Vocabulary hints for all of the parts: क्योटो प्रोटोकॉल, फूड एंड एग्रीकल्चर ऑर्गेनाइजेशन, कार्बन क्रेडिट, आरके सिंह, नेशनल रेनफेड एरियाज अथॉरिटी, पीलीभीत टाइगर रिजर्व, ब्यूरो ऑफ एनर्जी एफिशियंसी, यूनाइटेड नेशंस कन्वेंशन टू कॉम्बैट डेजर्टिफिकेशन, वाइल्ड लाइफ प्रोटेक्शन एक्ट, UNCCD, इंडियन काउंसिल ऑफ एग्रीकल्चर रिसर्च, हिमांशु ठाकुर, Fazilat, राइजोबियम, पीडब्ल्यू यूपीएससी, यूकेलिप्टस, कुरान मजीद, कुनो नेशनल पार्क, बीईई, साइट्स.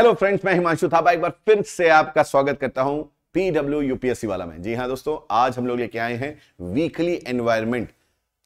Hello friends, मैं हिमांशु ठाकुर एक बार फिर से आपका स्वागत करता हूं पीडब्ल्यू यूपीएससी वाला में। जी हां दोस्तों, आज हम लोग लेके आए हैं वीकली एनवायरनमेंट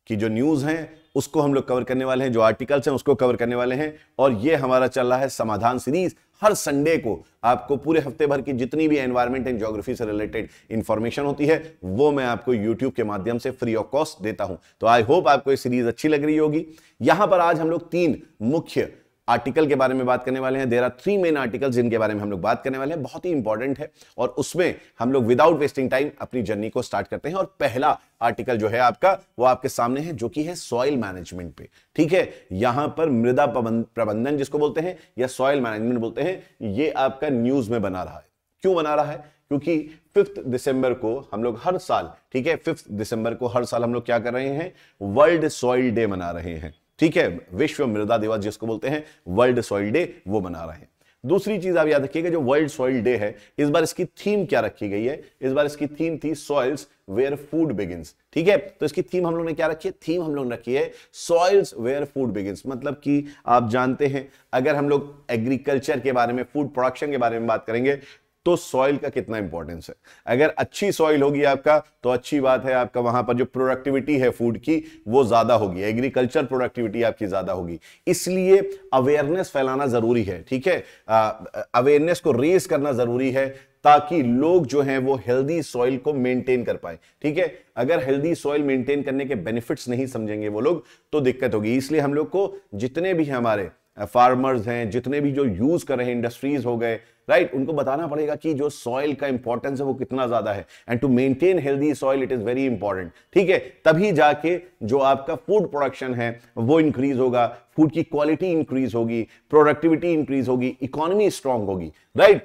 की जो न्यूज है उसको हम लोग कवर करने वाले हैं, जो आर्टिकल्स हैं उसको कवर करने वाले हैं। और ये हमारा चल रहा है समाधान सीरीज। हर संडे को आपको पूरे हफ्ते भर की जितनी भी एनवायरनमेंट एंड ज्योग्राफी से रिलेटेड इंफॉर्मेशन होती है वो मैं आपको यूट्यूब के माध्यम से फ्री ऑफ कॉस्ट देता हूं। तो आई होप आपको ये सीरीज अच्छी लग रही होगी। यहां पर आज हम लोग तीन मुख्य आर्टिकल के बारे में बात करने वाले हैं। There are three main articles जिनके बारे में हम लोग बात करने वाले हैं, बहुत ही इंपॉर्टेंट है। और उसमें हम लोग विदाउट वेस्टिंग टाइम अपनी जर्नी को स्टार्ट करते हैं। और पहला आर्टिकल जो है आपका वो आपके सामने है, जो कि है सॉइल मैनेजमेंट पे। ठीक है, यहां पर मृदा प्रबंधन जिसको बोलते हैं या सॉइल मैनेजमेंट बोलते हैं, ये आपका न्यूज में बना रहा है। क्यों बना रहा है? क्योंकि 5 दिसंबर को हम लोग हर साल, ठीक है, 5 दिसंबर को हर साल हम लोग क्या कर रहे हैं? वर्ल्ड सॉइल डे मना रहे हैं। ठीक है, विश्व मृदा दिवस जिसको बोलते हैं, वर्ल्ड सॉइल डे, वो मना रहे हैं। दूसरी चीज आप याद रखिएगा, जो वर्ल्ड सॉइल डे है इस बार इसकी थीम क्या रखी गई है? इस बार इसकी थीम थी सॉइल्स वेयर फूड बिगिंस। ठीक है, तो इसकी थीम हम लोग ने क्या रखी है? थीम हम लोग ने रखी है सॉइल्स वेयर फूड बिगिंस। मतलब कि आप जानते हैं, अगर हम लोग एग्रीकल्चर के बारे में, फूड प्रोडक्शन के बारे में बात करेंगे तो सॉइल का कितना इंपॉर्टेंस है। अगर अच्छी सॉइल होगी आपका तो अच्छी बात है, आपका वहां पर जो प्रोडक्टिविटी है फूड की वो ज्यादा होगी, एग्रीकल्चर प्रोडक्टिविटी आपकी ज्यादा होगी। इसलिए अवेयरनेस फैलाना जरूरी है। ठीक है, अवेयरनेस को रेज करना जरूरी है ताकि लोग जो हैं वो हेल्दी सॉइल को मेंटेन कर पाए। ठीक है, अगर हेल्दी सॉइल मेंटेन करने के बेनिफिट्स नहीं समझेंगे वो लोग तो दिक्कत होगी। इसलिए हम लोग को जितने भी हमारे फार्मर्स हैं, जितने भी जो यूज कर रहे हैं, इंडस्ट्रीज हो गए, राइट, उनको बताना पड़ेगा कि जो सॉइल का इंपॉर्टेंस है वो कितना ज्यादा है। And to maintain healthy soil it is very important. ठीक है, तभी जाके जो आपका फूड प्रोडक्शन है वो इंक्रीज होगा, फूड की क्वालिटी इंक्रीज होगी, प्रोडक्टिविटी इंक्रीज होगी, इकोनॉमी स्ट्रांग होगी, राइट।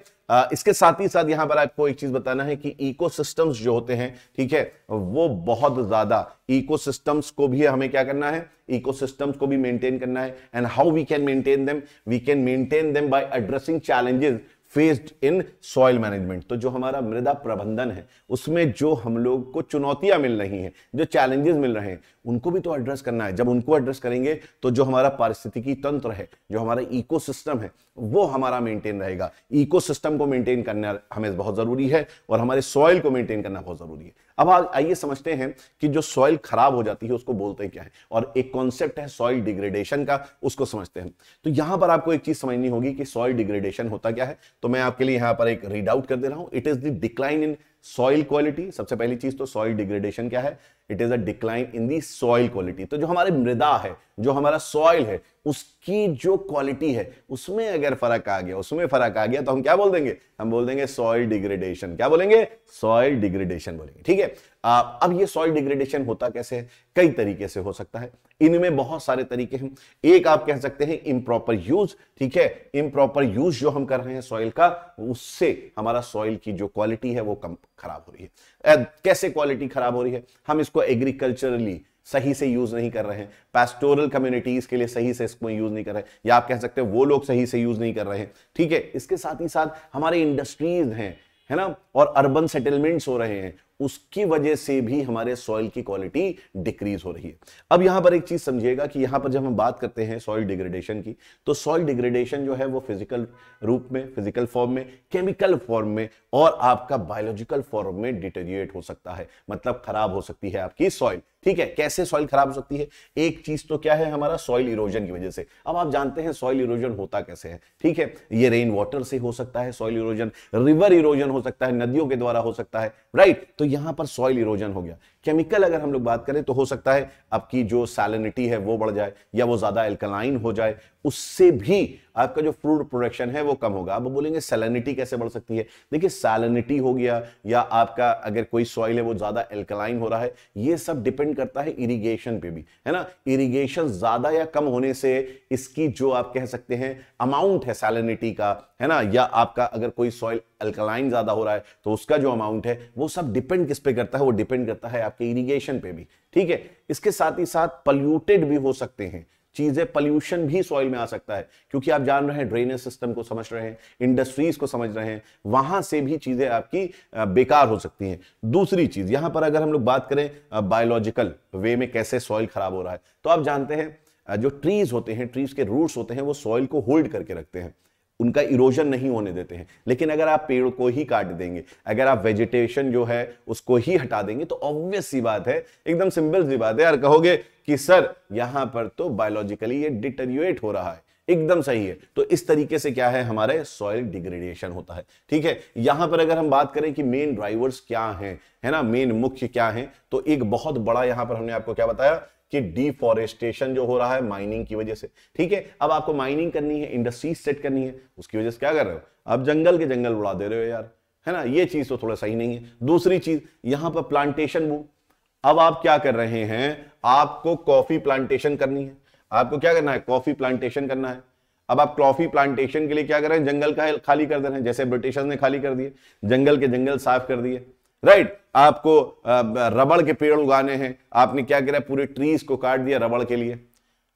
इसके साथ ही साथ यहां पर आपको एक चीज बताना है कि इकोसिस्टम्स जो होते हैं, ठीक है, वो बहुत ज्यादा, इकोसिस्टम्स को भी हमें क्या करना है? इकोसिस्टम्स को भी मेंटेन करना है। And how we can maintain them? We can maintain them by addressing challenges faced in soil management. तो जो हमारा मृदा प्रबंधन है उसमें जो हम लोग को चुनौतियां मिल रही हैं, जो चैलेंजेस मिल रहे हैं, उनको भी तो एड्रेस करना है। जब उनको एड्रेस करेंगे तो जो हमारा पारिस्थितिकी तंत्र है, जो हमारा इकोसिस्टम है, वो हमारा मेंटेन रहेगा। इकोसिस्टम को मेंटेन करना हमें बहुत जरूरी है और हमारे सॉइल को मेंटेन करना बहुत जरूरी है। अब आइए समझते हैं कि जो सॉइल खराब हो जाती है उसको बोलते क्या है, और एक कॉन्सेप्ट है सॉइल डिग्रेडेशन का, उसको समझते हैं। तो यहां पर आपको एक चीज समझनी होगी कि सॉइल डिग्रेडेशन होता क्या है। तो मैं आपके लिए यहां पर एक रीड आउट कर दे रहा हूं। It is the decline in soil quality. सबसे पहली चीज तो सॉइल डिग्रेडेशन क्या है? It is a decline in the soil quality. तो जो हमारी मृदा है, जो हमारा सॉइल है, उसकी जो क्वालिटी है उसमें अगर फर्क आ गया, उसमें फर्क आ गया तो हम क्या बोल देंगे? हम बोल देंगे सॉइल डिग्रेडेशन। क्या बोलेंगे? सॉइल डिग्रेडेशन बोलेंगे। ठीक है, अब ये सॉइल डिग्रेडेशन होता कैसे है? कई तरीके से हो सकता है, इनमें बहुत सारे तरीके हैं। एक आप कह सकते हैं इम्प्रॉपर यूज। ठीक है, इम्प्रॉपर यूज जो हम कर रहे हैं सॉइल का, उससे हमारा सॉइल की जो क्वालिटी है वो कम खराब हो रही है। कैसे क्वालिटी खराब हो रही है? हम इसको एग्रीकल्चरली सही से यूज नहीं कर रहे हैं, पैस्टोरल कम्युनिटीज के लिए सही से इसको यूज नहीं कर रहे हैं, या आप कह सकते हैं वो लोग सही से यूज नहीं कर रहे हैं। ठीक है, इसके साथ ही साथ हमारे इंडस्ट्रीज हैं, है ना, और अर्बन सेटलमेंट्स हो रहे हैं, उसकी वजह से भी हमारे सॉइल की क्वालिटी डिक्रीज हो रही है। अब यहां पर एक चीज समझिएगा कि यहां पर जब हम बात करते हैं सॉइल डिग्रेडेशन की, तो सॉइल डिग्रेडेशन जो है वो फिजिकल रूप में, फिजिकल फॉर्म में, केमिकल फॉर्म में और आपका बायोलॉजिकल फॉर्म में डिटेरिएट हो सकता है। मतलब खराब हो सकती है आपकी सॉइल। ठीक है, कैसे सॉइल खराब हो सकती है? एक चीज तो क्या है, हमारा सॉइल इरोजन की वजह से। अब आप जानते हैं सॉइल इरोजन होता कैसे है। ठीक है, ये रेन वाटर से हो सकता है सॉइल इरोजन, रिवर इरोजन हो सकता है, नदियों के द्वारा हो सकता है, राइट। तो यहां पर सॉइल इरोजन हो गया। केमिकल अगर हम लोग बात करें तो हो सकता है आपकी जो सैलिनिटी है वो बढ़ जाए, या वो ज्यादा एल्कलाइन हो जाए, उससे भी आपका जो फ्रूट प्रोडक्शन है वो कम होगा। अब बोलेंगे सैलिनिटी कैसे बढ़ सकती है? देखिए, सैलिनिटी हो गया, या आपका अगर कोई सॉइल है वो ज्यादा एल्कलाइन हो रहा है, ये सब डिपेंड करता है इरिगेशन पे भी, है ना। इरिगेशन ज्यादा या कम होने से इसकी जो आप कह सकते हैं अमाउंट है सैलिनिटी का, है ना, या आपका अगर कोई सॉइल अल्कलाइन ज्यादा हो रहा है तो उसका जो अमाउंट है वो सब डिपेंड किस पे करता है? वो डिपेंड करता है आपके इरिगेशन पे भी। ठीक है, इसके साथ ही साथ पॉल्यूटेड भी हो सकते हैं चीजें, पॉल्यूशन भी सॉइल में आ सकता है, क्योंकि आप जान रहे हैं ड्रेनेज सिस्टम को समझ रहे हैं, इंडस्ट्रीज को समझ रहे हैं, वहां से भी चीजें आपकी बेकार हो सकती हैं। दूसरी चीज यहां पर अगर हम लोग बात करें बायोलॉजिकल वे में कैसे सॉइल खराब हो रहा है, तो आप जानते हैं जो ट्रीज होते हैं, ट्रीज के रूट्स होते हैं, वो सॉइल को होल्ड करके रखते हैं। उनका इरोजन नहीं होने देते हैं। लेकिन अगर आप पेड़ को ही काट देंगे, अगर आप वेजिटेशन जो है उसको ही हटा देंगे, तो ऑब्वियस सी बात है, एकदम सिंपल सी बात है यार, कहोगे कि सर यहाँ पर तो बायोलॉजिकली ये डिटेरियोरेट हो रहा है, एकदम सही है। तो इस तरीके से क्या है, हमारे सॉइल डिग्रेडेशन होता है। ठीक है, यहां पर अगर हम बात करें कि मेन ड्राइवर्स क्या हैं, है ना, मेन मुख्य क्या हैं, तो एक बहुत बड़ा यहां पर हमने आपको क्या बताया कि डिफॉरेस्टेशन जो हो रहा है माइनिंग की वजह से। ठीक है, अब आपको माइनिंग करनी है, इंडस्ट्रीज सेट करनी है, उसकी वजह से क्या कर रहे हो, आप जंगल के जंगल उड़ा दे रहे हो यार, है ना, ये चीज तो थोड़ा सही नहीं है। दूसरी चीज यहां पर प्लांटेशन बूम, अब आप क्या कर रहे हैं, आपको कॉफी प्लांटेशन करनी है, आपको क्या करना है, कॉफी प्लांटेशन करना है। अब आप कॉफी प्लांटेशन के लिए क्या कर रहे हैं, जंगल का खाली कर दे रहे हैं, जैसे ब्रिटिशर्स ने खाली कर दिए, जंगल के जंगल साफ कर दिए, राइट। आपको रबड़ के पेड़ उगाने हैं, आपने क्या करा, पूरे ट्रीज को काट दिया रबड़ के लिए,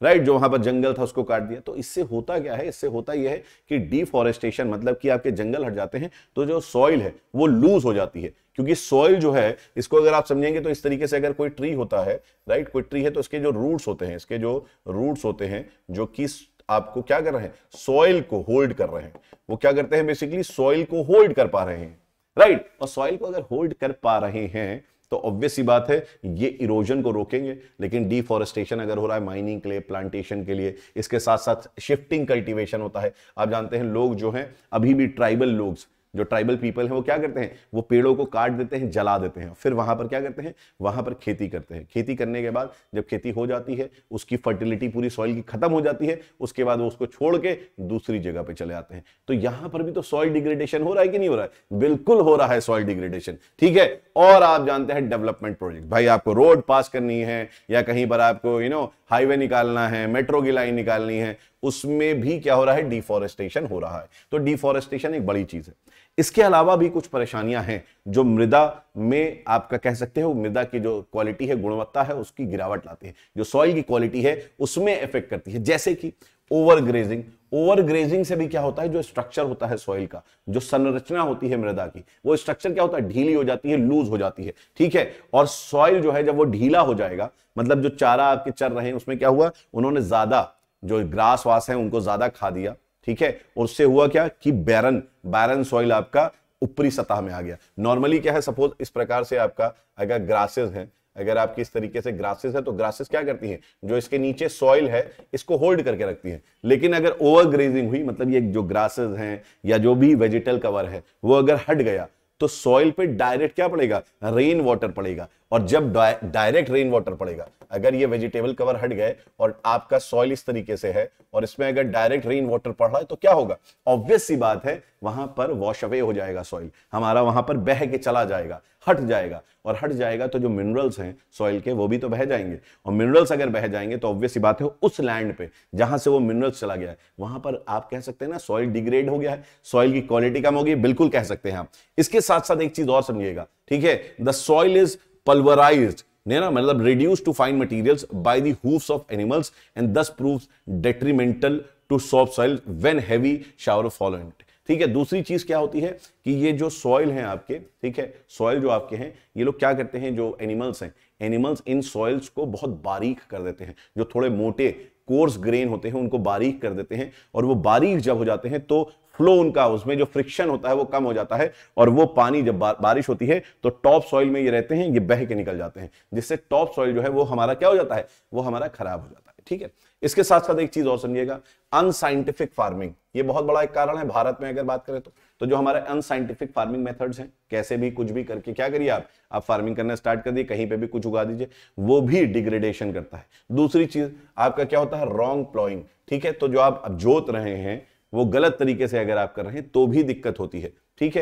राइट, जो वहां पर जंगल था उसको काट दिया। तो इससे होता क्या है, इससे होता यह है कि डिफॉरेस्टेशन, मतलब कि आपके जंगल हट जाते हैं तो जो सॉइल है वो लूज हो जाती है, क्योंकि सॉइल जो है इसको अगर आप समझेंगे तो इस तरीके से, अगर कोई ट्री होता है, राइट, कोई ट्री है तो इसके जो रूट्स होते हैं, इसके जो रूट्स होते हैं जो कि आपको क्या कर रहे हैं, सॉइल को होल्ड कर रहे हैं, वो क्या करते हैं, बेसिकली सॉइल को होल्ड कर पा रहे हैं, राइट। और सॉइल को अगर होल्ड कर पा रहे हैं तो ऑब्वियस सी बात है ये इरोजन को रोकेंगे। लेकिन डिफॉरेस्टेशन अगर हो रहा है माइनिंग के लिए, प्लांटेशन के लिए, इसके साथ साथ शिफ्टिंग कल्टीवेशन होता है। आप जानते हैं लोग जो हैं, अभी भी ट्राइबल लोग, जो ट्राइबल पीपल हैं, वो क्या करते हैं, वो पेड़ों को काट देते हैं, जला देते हैं, फिर वहां पर क्या करते हैं, वहां पर खेती करते हैं। खेती करने के बाद जब खेती हो जाती है, उसकी फर्टिलिटी पूरी सॉइल की खत्म हो जाती है, उसके बाद वो उसको छोड़ के दूसरी जगह पे चले आते हैं। तो यहां पर भी तो सॉइल डिग्रेडेशन हो रहा है कि नहीं हो रहा है, बिल्कुल हो रहा है सॉइल डिग्रेडेशन। ठीक है, और आप जानते हैं डेवलपमेंट प्रोजेक्ट, भाई आपको रोड पास करनी है या कहीं पर आपको हाईवे निकालना है, मेट्रो की लाइन निकालनी है, उसमें भी क्या हो रहा है, डिफॉरेस्टेशन हो रहा है। तो डिफॉरेस्टेशन एक बड़ी चीज है। इसके अलावा भी कुछ परेशानियां हैं जो मृदा में आपका कह सकते हो, मृदा की जो क्वालिटी है, गुणवत्ता है, उसकी गिरावट लाती है, जो सॉइल की क्वालिटी है उसमें इफेक्ट करती है, जैसे कि ओवरग्रेजिंग। ओवरग्रेजिंग से भी क्या होता है, जो स्ट्रक्चर होता है सॉइल का, जो संरचना होती है मृदा की, वो स्ट्रक्चर क्या होता है, ढीली हो जाती है, लूज हो जाती है। ठीक है, और सॉइल जो है जब वो ढीला हो जाएगा, मतलब जो चारा आपके चर रहे हैं उसमें क्या हुआ, उन्होंने ज्यादा जो ग्रास वास है उनको ज्यादा खा दिया। ठीक है, उससे हुआ क्या कि बैरन सॉइल आपका ऊपरी सतह में आ गया। नॉर्मली क्या है, सपोज इस प्रकार से आपका अगर ग्रासेस हैं, अगर आपकी इस तरीके से ग्रासेस है तो ग्रासेस क्या करती हैं, जो इसके नीचे सॉइल है इसको होल्ड करके रखती हैं। लेकिन अगर ओवरग्रेजिंग हुई, मतलब ये जो ग्रासेस हैं या जो भी वेजिटल कवर है वो अगर हट गया, तो सॉइल पे डायरेक्ट क्या पड़ेगा, रेन वाटर पड़ेगा। और जब डायरेक्ट रेन वाटर पड़ेगा, अगर ये वेजिटेबल कवर हट गए और आपका सॉइल इस तरीके से है और इसमें अगर डायरेक्ट रेन वाटर पड़ रहा है तो क्या होगा, ऑब्वियस सी बात है वहां पर वॉश अवे हो जाएगा, सॉइल हमारा वहां पर बह के चला जाएगा, हट जाएगा। और हट जाएगा तो जो मिनरल्स हैं सॉइल के वो भी तो बह जाएंगे, और मिनरल्स अगर बह जाएंगे तो ऑब्वियस सी बात है उस लैंड पे जहां से वो मिनरल्स चला गया है वहां पर आप कह सकते हैं ना सॉइल डिग्रेड हो गया है, सॉइल की क्वालिटी कम हो गई, बिल्कुल कह सकते हैं आप। इसके साथ साथ एक चीज और समझिएगा, ठीक है, द सॉइल इज pulverized, ना, मतलब reduced to fine materials by the hoofs of animals and thus proves detrimental to soft soil when heavy shower fall on it। ठीक है, दूसरी चीज क्या होती है कि ये जो सॉइल हैं आपके, ठीक है, सॉइल जो आपके हैं, ये लोग क्या करते हैं, जो एनिमल्स हैं, एनिमल्स इन सॉइल्स को बहुत बारीक कर देते हैं, जो थोड़े मोटे कोर्स ग्रेन होते हैं उनको बारीक कर देते हैं, और वो बारीक जब हो जाते हैं तो फ्लो उनका, उसमें जो फ्रिक्शन होता है वो कम हो जाता है, और वो पानी जब बारिश होती है तो टॉप सॉइल में ये रहते हैं, ये बह के निकल जाते हैं, जिससे टॉप सॉइल जो है वो हमारा क्या हो जाता है, वो हमारा खराब हो जाता है। ठीक है, इसके साथ साथ एक चीज और समझिएगा, अनसाइंटिफिक फार्मिंग, ये बहुत बड़ा एक कारण है भारत में अगर बात करें तो जो हमारे अनसाइंटिफिक फार्मिंग मेथड्स हैं, कैसे भी कुछ भी करके क्या करिए आप फार्मिंग करना स्टार्ट कर दिए, कहीं पे भी कुछ उगा दीजिए, वो भी डिग्रेडेशन करता है। दूसरी चीज आपका क्या होता है, रॉन्ग प्लॉइंग, ठीक है, तो जो आप जोत रहे हैं वो गलत तरीके से अगर आप कर रहे हैं तो भी दिक्कत होती है। ठीक है,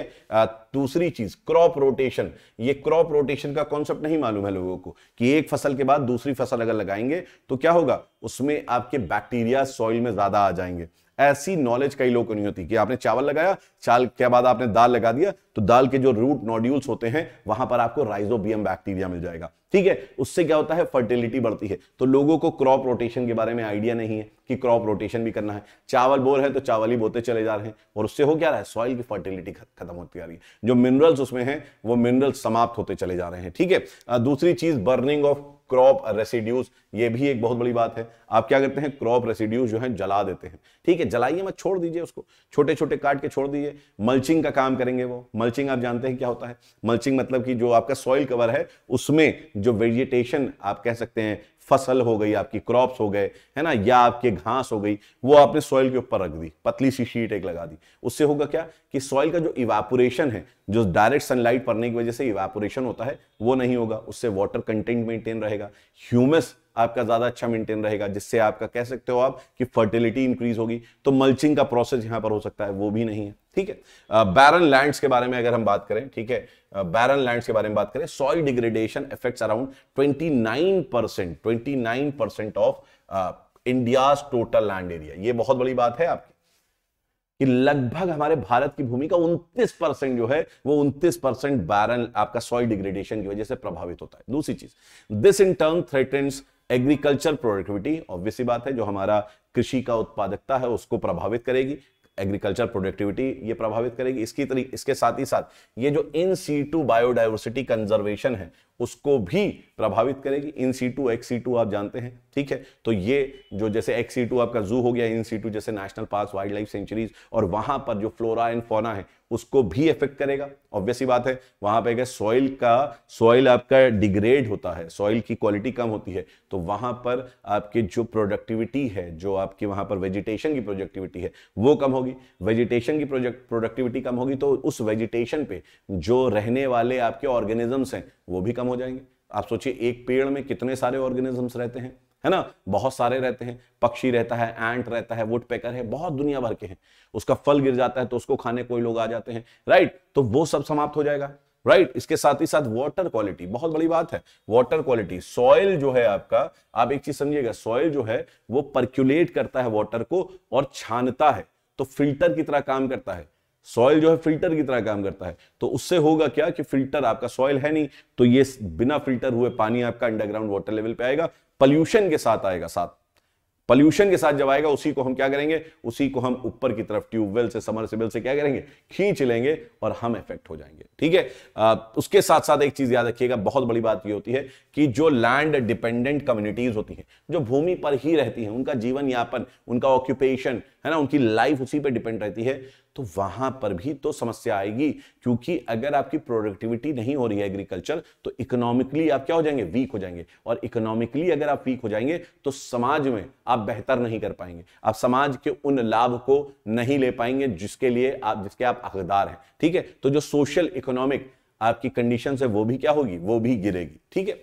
दूसरी चीज क्रॉप रोटेशन, ये क्रॉप रोटेशन का कॉन्सेप्ट नहीं मालूम है लोगों को कि एक फसल के बाद दूसरी फसल अगर लगाएंगे तो क्या होगा, उसमें आपके बैक्टीरिया सॉइल में ज्यादा आ जाएंगे, ऐसी नॉलेज कई लोगों को नहीं होती कि आपने चावल लगाया, चावल के बाद आपने दाल लगा दिया तो दाल के जो रूट नोड्यूल्स होते हैं वहां पर आपको राइजोबियम बैक्टीरिया मिल जाएगा। ठीक है, उससे क्या होता है, फर्टिलिटी बढ़ती है। तो लोगों को क्रॉप रोटेशन के बारे में आइडिया नहीं है कि क्रॉप रोटेशन भी करना है, चावल बोर है तो चावल ही बोते चले जा रहे हैं, और उससे हो क्या रहा है, सॉइल की फर्टिलिटी खत्म। खत्म होती आ रही है, जो मिनरल्स उसमें हैं वो मिनरल्स समाप्त होते चले जा रहे हैं। ठीक है, दूसरी चीज बर्निंग ऑफ क्रॉप रेसिड्यूज, ये भी एक बहुत बड़ी बात है। आप क्या करते हैं, क्रॉप रेसिड्यूज जो है जला देते हैं। ठीक है, जलाइए मत, छोड़ दीजिए उसको, छोटे छोटे काट के छोड़ दीजिए। मल्चिंग का काम करेंगे वो। मल्चिंग आप जानते हैं क्या होता है? मल्चिंग मतलब कि जो आपका सॉइल कवर है उसमें जो वेजिटेशन आप कह सकते हैं, फसल हो गई आपकी, क्रॉप्स हो गए, है ना, या आपके घास हो गई, वो आपने सॉइल के ऊपर रख दी, पतली सी शीट एक लगा दी। उससे होगा क्या कि सॉइल का जो इवापोरेशन है, जो डायरेक्ट सनलाइट पड़ने की वजह से इवापोरेशन होता है, वो नहीं होगा। उससे वाटर कंटेंट मेंटेन रहेगा, ह्यूमस आपका ज्यादा अच्छा मेंटेन रहेगा, जिससे आपका कह सकते हो आप कि फर्टिलिटी इंक्रीज होगी। तो मल्चिंग का प्रोसेस यहां पर हो सकता है, वो भी नहीं है। ठीक है, बैरन लैंड्स के बारे में अगर हम बात करें, ठीक है, बैरन लैंड्स के बारे में बात करें, soil degradation affects around 29% of India's total land area. ये बहुत बड़ी बात है आपकी कि लगभग हमारे भारत की भूमि का 29% जो है वो 29% बैरन आपका सॉइल डिग्रेडेशन की वजह से प्रभावित होता है। दूसरी चीज, this in turn threatens agriculture productivity, obvious सी बात है, जो हमारा कृषि का उत्पादकता है उसको प्रभावित करेगी, एग्रीकल्चर प्रोडक्टिविटी ये प्रभावित करेगी। इसके साथ ही साथ ये जो इन सीटू बायोडाइवर्सिटी कंजर्वेशन है उसको भी प्रभावित करेगी। इन सीटू, एक्स सीटू आप जानते हैं, ठीक है, तो ये जो जैसे एक्स सीटू आपका जू हो गया, इन सीटू जैसे national park, wild life sanctuaries, और वहां पर जो फ्लोरा एंड फौना है उसको भी इफेक्ट करेगा। ऑब्वियस सी बात है, वहां पे अगर सॉइल आपका डिग्रेड होता है, सॉइल की क्वालिटी कम होती है, तो वहां पर आपकी जो प्रोडक्टिविटी है, जो आपकी वहां पर वेजिटेशन की प्रोडक्टिविटी है वो कम होगी। वेजिटेशन की प्रोडक्टिविटी कम होगी तो उस वेजिटेशन पे जो रहने वाले आपके ऑर्गेनिजम्स हैं वो भी कम हो जाएंगे। आप सोचिए एक पेड़ में कितने सारे ऑर्गेनिजम्स रहते हैं, है ना, बहुत सारे रहते हैं। पक्षी रहता है, एंट रहता है, वुड पेकर है, बहुत दुनिया भर के हैं। उसका फल गिर जाता है तो उसको खाने कोई लोग आ जाते हैं, राइट, तो वो सब समाप्त हो जाएगा, राइट। इसके साथ ही साथ वाटर क्वालिटी, बहुत बड़ी बात है वाटर क्वालिटी। सॉइल जो है आपका, आप एक चीज समझिएगा, सॉइल जो है वो परक्यूलेट करता है वाटर को और छानता है, तो फिल्टर की तरह काम करता है। सॉइल जो है फिल्टर की तरह काम करता है, तो उससे होगा क्या कि फिल्टर आपका सॉइल है नहीं, तो ये बिना फिल्टर हुए पानी आपका अंडरग्राउंड वाटर लेवल पे आएगा, पॉल्यूशन के साथ आएगा। साथ पॉल्यूशन के साथ जब आएगा उसी को हम क्या करेंगे, उसी को हम ऊपर की तरफ ट्यूबवेल से, समरसेबल से क्या करेंगे, खींच लेंगे और हम इफेक्ट हो जाएंगे। ठीक है, उसके साथ साथ एक चीज याद रखिएगा, बहुत बड़ी बात यह होती है कि जो लैंड डिपेंडेंट कम्युनिटीज होती हैं, जो भूमि पर ही रहती हैं, उनका जीवन यापन, उनका ऑक्यूपेशन, है ना, उनकी लाइफ उसी पर डिपेंड रहती है, तो वहां पर भी तो समस्या आएगी, क्योंकि अगर आपकी प्रोडक्टिविटी नहीं हो रही है एग्रीकल्चर, तो इकोनॉमिकली आप क्या हो जाएंगे, वीक हो जाएंगे, और इकोनॉमिकली अगर आप वीक हो जाएंगे तो समाज में आप बेहतर नहीं कर पाएंगे, आप समाज के उन लाभ को नहीं ले पाएंगे जिसके लिए आप, जिसके आप हकदार हैं। ठीक है, तो जो सोशल इकोनॉमिक आपकी कंडीशन है वो भी क्या होगी, वो भी गिरेगी। ठीक है,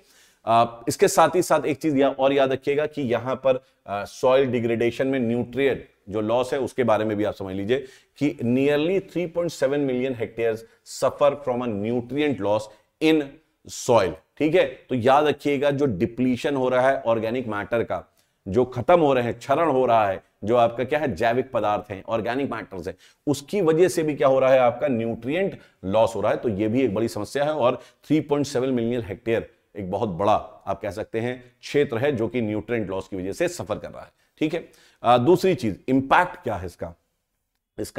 इसके साथ ही साथ एक चीज और याद रखिएगा कि यहां पर सॉइल डिग्रेडेशन में न्यूट्रिएंट जो लॉस है उसके बारे में भी आप समझ लीजिए कि nearly 3.7 million hectares suffer from a nutrient loss in soil. ठीक है, तो याद रखिएगा जो डिप्लीशन हो रहा है ऑर्गेनिक मैटर का, जो खत्म हो रहे हैं, क्षरण हो रहा है, जो आपका क्या है, जैविक पदार्थ हैं, ऑर्गेनिक मैटर्स हैं, उसकी वजह से भी क्या हो रहा है, आपका न्यूट्रिएंट लॉस हो रहा है, तो यह भी एक बड़ी समस्या है। और 3.7 मिलियन हेक्टेयर एक बहुत बड़ा आप कह सकते हैं क्षेत्र है जो कि न्यूट्रिएंट लॉस की वजह से सफर कर रहा है। ठीक है, दूसरी चीज इंपैक्ट क्या है इसका,